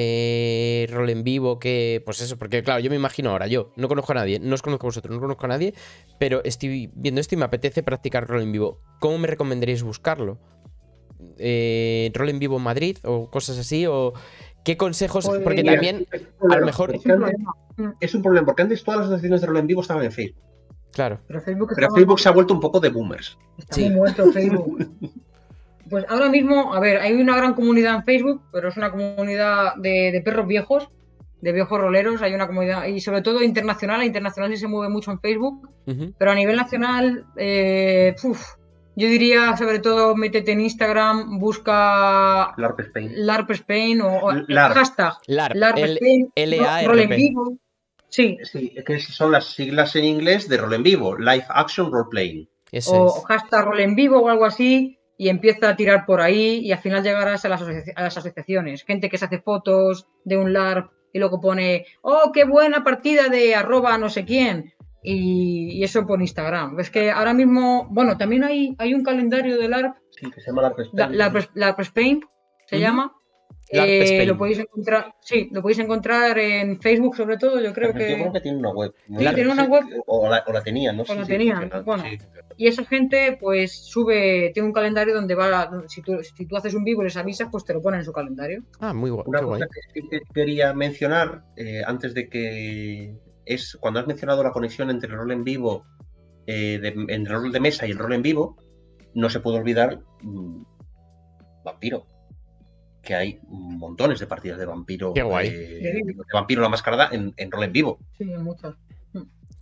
en vivo que, pues eso, porque claro, yo me imagino ahora, yo no conozco a nadie, no os conozco a vosotros, no conozco a nadie, pero estoy viendo esto y me apetece practicar rol en vivo. ¿Cómo me recomendaríais buscarlo? ¿Rol en vivo Madrid o cosas así? ¿O qué consejos? Porque mira, también, a lo mejor... Es un problema, porque antes todas las asociaciones de rol en vivo estaban en Facebook. Claro. Pero Facebook se ha vuelto un poco de boomers. Sí. Muerto Facebook. Pues ahora mismo, a ver, hay una gran comunidad en Facebook, pero es una comunidad de perros viejos, de viejos roleros, hay una comunidad, y sobre todo internacional sí se mueve mucho en Facebook, pero a nivel nacional, yo diría, sobre todo, métete en Instagram, busca LARP Spain, o hashtag LARP Spain, rol en vivo. Sí, que son las siglas en inglés de rol en vivo, Live Action Role Playing. O hashtag rol en vivo o algo así, y empieza a tirar por ahí y al final llegarás a las asociaciones. Gente que se hace fotos de un LARP y luego pone, oh, qué buena partida de arroba no sé quién. Y eso por Instagram. Es que ahora mismo, bueno, también hay un calendario de LARP. Sí, que se llama LARP Spain. LARP Spain se llama. LARP Spain. Lo podéis encontrar, sí, lo podéis encontrar en Facebook sobre todo, yo creo que... Yo creo que tiene una web. Sí, tiene una web. O la tenía, ¿no? Bueno. Sí. Y esa gente, pues, sube, tiene un calendario donde va, si tú haces un vivo y les avisas, pues te lo ponen en su calendario. Ah, muy guay. Una cosa que quería mencionar, antes de que... es cuando has mencionado la conexión entre el rol en vivo, entre el rol de mesa y el rol en vivo, no se puede olvidar Vampiro. Que hay montones de partidas de Vampiro. Qué guay. De Vampiro la Mascarada en rol en vivo. Sí, muchas.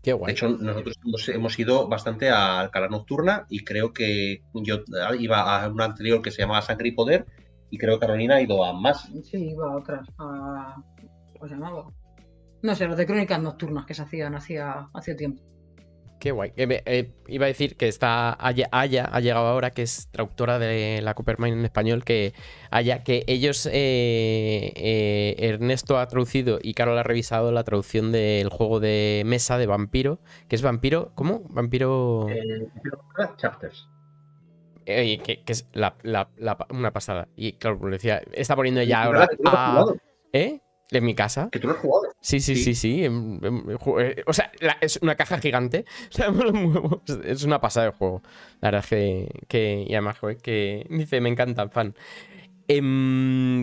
Qué guay. De hecho, nosotros hemos ido bastante a Alcalá Nocturna y creo que yo iba a una anterior que se llamaba Sangre y Poder y creo que Carolina ha ido a más. Sí, iba a otras. ¿Cómo se llamaba? No sé, los de crónicas nocturnas que se hacían hace tiempo. Qué guay. Iba a decir que está Aya, ha llegado ahora, que es traductora de la Coppermine en español, que Aya, que ellos, Ernesto ha traducido y Carol ha revisado la traducción del juego de mesa de Vampiro, que es Vampiro, ¿cómo? Vampiro... Chapters. Que es una pasada. Y claro, lo decía, está poniendo ya ahora... ¿En mi casa? ¿Que tú lo has jugado? Sí. O sea, es una caja gigante. O sea, me lo muevo. Es una pasada el juego. La verdad es que y además, joder, que dice, me encanta el fan.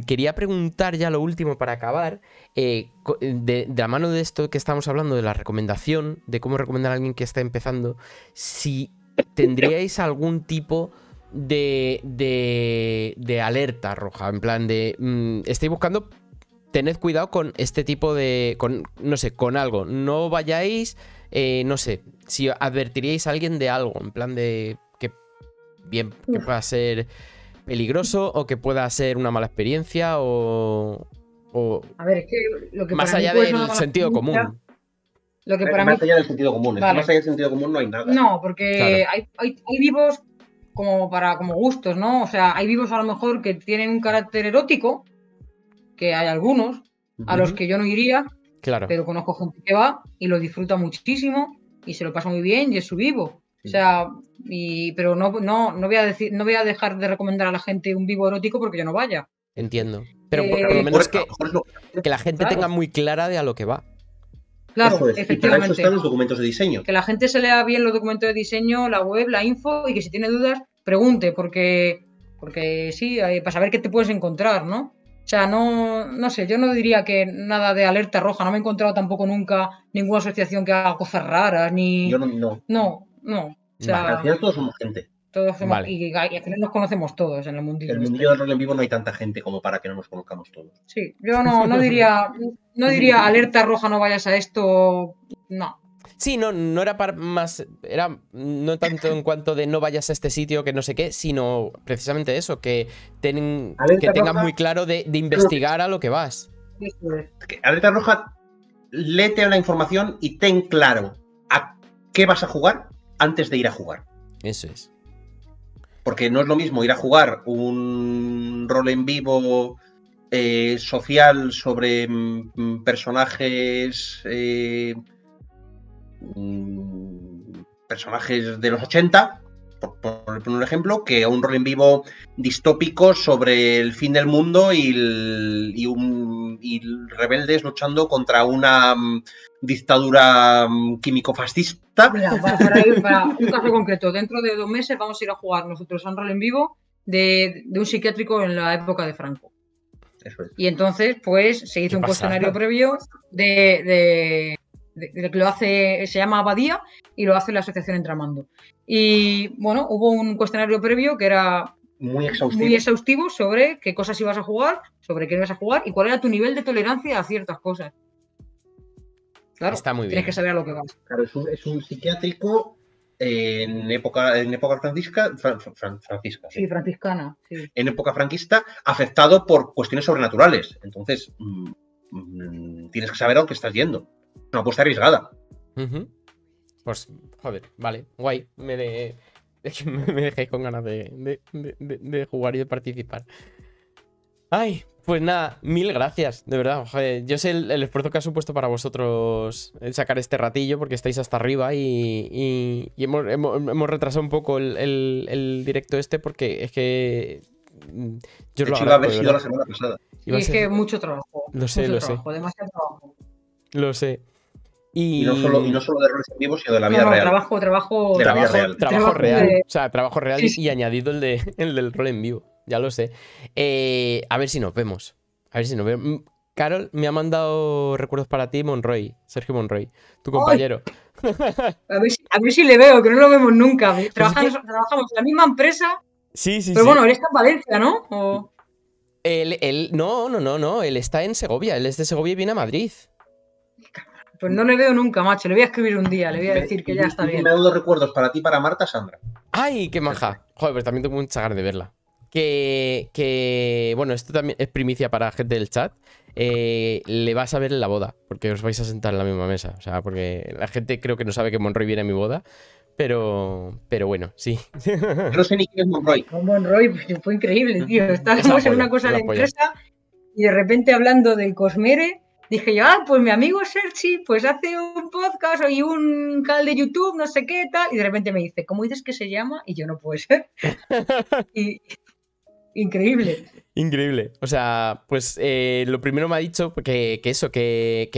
Quería preguntar ya lo último para acabar. De la mano de esto que estamos hablando, de la recomendación, de cómo recomendar a alguien que está empezando, si tendríais algún tipo... de alerta roja, en plan de... estáis buscando... Tened cuidado con este tipo de... con algo. No vayáis... si advertiríais a alguien de algo, en plan de... que bien, que pueda ser peligroso o que pueda ser una mala experiencia o... A ver, es que lo que más allá del sentido común. Lo que para mí... Más allá del sentido común. Vale. Más allá del sentido común no hay nada. No, porque claro, hay vivos como gustos, ¿no? O sea, hay vivos a lo mejor que tienen un carácter erótico, que hay algunos, a los que yo no iría, claro, pero conozco gente que va y lo disfruta muchísimo y se lo pasa muy bien y es su vivo. Sí. O sea, pero no voy a dejar de recomendar a la gente un vivo erótico porque yo no vaya. Entiendo. Pero por lo menos que la gente tenga muy clara de a lo que va. Claro, eso es. Efectivamente. Y para eso están los documentos de diseño. Que la gente se lea bien los documentos de diseño, la web, la info, y que si tiene dudas, pregunte, porque sí, para saber qué te puedes encontrar, ¿no? O sea, no sé, yo no diría que nada de alerta roja, no me he encontrado tampoco nunca ninguna asociación que haga cosas raras, ni... Yo no. O sea, al final todos somos gente. Todos somos, vale. Y al final nos conocemos todos en el mundillo. En el mundillo del rol en vivo no hay tanta gente como para que no nos conozcamos todos. Sí, yo no diría alerta roja, no vayas a esto, no. Sí, no era más, era no tanto en cuanto de no vayas a este sitio que no sé qué, sino precisamente eso, que tengas muy claro de investigar a lo que vas. Alerta roja, léete la información y ten claro a qué vas a jugar antes de ir a jugar. Eso es. Porque no es lo mismo ir a jugar un rol en vivo social sobre personajes de los 80, por un ejemplo, que un rol en vivo distópico sobre el fin del mundo y rebeldes luchando contra una dictadura químico-fascista. Para un caso concreto, dentro de 2 meses vamos a ir a jugar nosotros a un rol en vivo de un psiquiátrico en la época de Franco. Eso es. Y entonces, pues, se hizo un cuestionario previo de que lo hace, se llama Abadía y lo hace la asociación Entramando. Y bueno, hubo un cuestionario previo que era muy exhaustivo sobre qué cosas ibas a jugar, sobre qué no ibas a jugar y cuál era tu nivel de tolerancia a ciertas cosas. Claro, está muy bien. Tienes que saber a lo que vas. Claro, es un psiquiátrico en época francisca. Sí, franciscana. Sí. En época franquista, afectado por cuestiones sobrenaturales. Entonces, tienes que saber a lo que estás yendo. Una apuesta arriesgada. Pues, joder, vale, guay. Me dejéis con ganas de jugar y de participar. Ay, pues nada, mil gracias, de verdad. Joder, yo sé el esfuerzo que ha supuesto para vosotros sacar este ratillo, porque estáis hasta arriba y hemos retrasado un poco el directo este, porque es que... Yo lo iba a haber sido la semana pasada. Y es que mucho trabajo. Lo sé. Demasiado trabajo. Lo sé. Y no solo de roles en vivo, sino de la vida real. Trabajo real. O sea, trabajo real y añadido el del rol en vivo. Ya lo sé. A ver si nos vemos. Carol me ha mandado recuerdos para ti, Monroy. Sergio Monroy, tu compañero. A ver si le veo, que no lo vemos nunca. Trabajamos en la misma empresa. Sí. Pero bueno, él está en Valencia, ¿no? ¿O? No. Él está en Segovia. Él es de Segovia y viene a Madrid. Pues no le veo nunca, macho. Le voy a escribir un día, le voy a decir que ya está bien. Me ha dado recuerdos para ti, para Marta, Sandra. ¡Ay, qué maja! Joder, pero también tengo un chagar de verla. Bueno, esto también es primicia para gente del chat. Le vas a ver en la boda, porque os vais a sentar en la misma mesa. O sea, porque la gente creo que no sabe que Monroy viene a mi boda. Pero bueno, sí. No sé ni quién es Monroy. Monroy fue increíble, tío. Estábamos en una cosa de empresa y de repente hablando del Cosmere... Dije yo, pues mi amigo Sergi, pues hace un podcast y un canal de YouTube, no sé qué, tal. Y de repente me dice, ¿cómo dices que se llama? Y yo, no puede ser. Increíble. O sea, pues lo primero me ha dicho que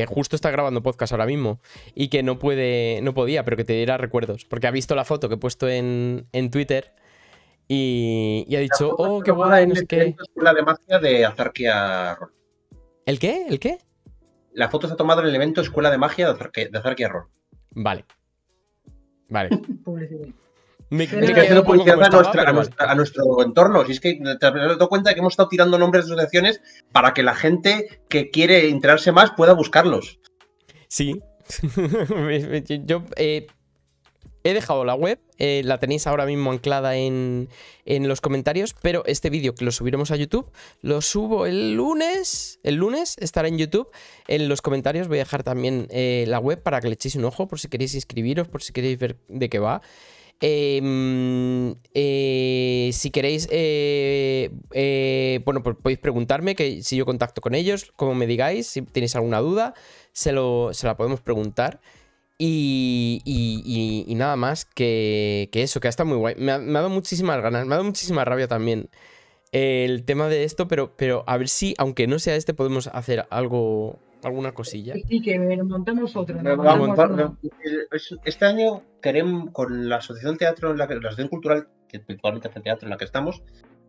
justo está grabando podcast ahora mismo y que no podía, pero que te diera recuerdos. Porque ha visto la foto que he puesto en Twitter y ha dicho, oh, qué guay, no sé qué. La de magia de Azarquia. ¿El qué? La foto se ha tomado en el evento Escuela de Magia de Azarquia Roll. Vale. Me quedo publicidad a nuestro entorno. Si es que te has dado cuenta de que hemos estado tirando nombres de asociaciones para que la gente que quiere enterarse más pueda buscarlos. Sí. Yo He dejado la web, la tenéis ahora mismo anclada en los comentarios, pero este vídeo que lo subiremos a YouTube, lo subo el lunes estará en YouTube. En los comentarios voy a dejar también la web para que le echéis un ojo por si queréis inscribiros, por si queréis ver de qué va. Si queréis, bueno, pues podéis preguntarme, que si yo contacto con ellos, como me digáis, si tenéis alguna duda, se la podemos preguntar. Y nada más que eso, que ha estado muy guay. Me ha dado muchísimas ganas, me ha dado muchísima rabia también el tema de esto, pero a ver si, aunque no sea este, podemos hacer algo, alguna cosilla. Sí, que montamos otro, ¿no? Este año queremos, con la asociación teatro, en la que, la asociación cultural, que principalmente hace teatro en la que estamos,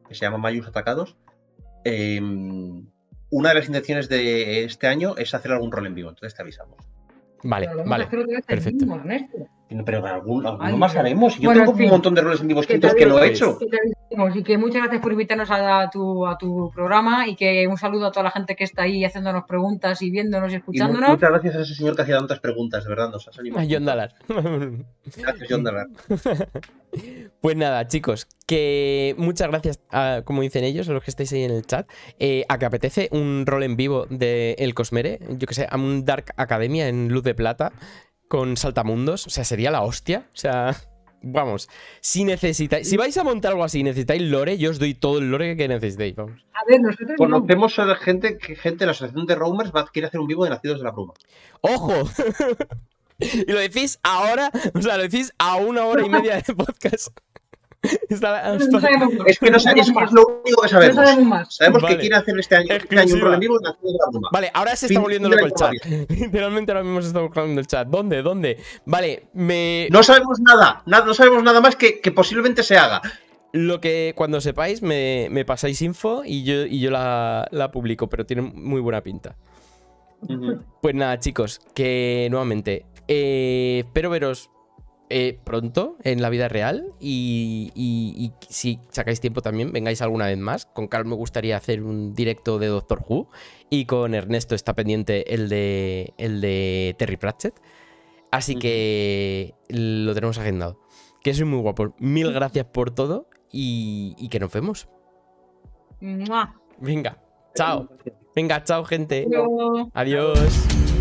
que se llama Mayus Atacados, una de las intenciones de este año es hacer algún rol en vivo, entonces te avisamos. Vale, vale, perfecto. Pero alguno más haremos. Yo tengo un montón de roles en vivo escritos que no he hecho. Y que muchas gracias por invitarnos a tu programa, y que un saludo a toda la gente que está ahí haciéndonos preguntas y viéndonos y escuchándonos. Y muchas gracias a ese señor que hacía tantas preguntas, de verdad, nos has animado. A John Dallart. Gracias, John Dallart. Pues nada, chicos, que muchas gracias, como dicen ellos, a los que estáis ahí en el chat, a que apetece un rol en vivo de El Cosmere, yo que sé, a un Dark Academia en Luz de Plata con saltamundos, o sea, sería la hostia, o sea... Vamos, si necesitáis, si vais a montar algo así, necesitáis lore, yo os doy todo el lore que necesitéis, vamos. A ver, nosotros conocemos a la gente, la asociación de Roamers quiere hacer un vivo de Nacidos de la Bruma. ¡Ojo! Y lo decís ahora, o sea, lo decís a 1 hora y media de podcast. No sabemos, es que no sabemos más, lo único que sabemos. No sabemos más. Sabemos que quiere hacer este año un rol en vivo de Nacidos de la Bruma. Vale, ahora se está volviendo loco el chat. Literalmente ahora mismo se está volviendo el chat. ¿Dónde? ¿Dónde? Vale, no sabemos nada, no sabemos nada más que posiblemente se haga. Lo que cuando sepáis me pasáis info y yo la publico, pero tiene muy buena pinta. Pues nada, chicos, que nuevamente espero veros pronto en la vida real, y si sacáis tiempo también vengáis alguna vez más. Con Carol me gustaría hacer un directo de Doctor Who, y con Ernesto está pendiente el de Terry Pratchett, así que lo tenemos agendado. Que soy muy guapo, mil gracias por todo, y que nos vemos. Venga, chao gente. Adiós.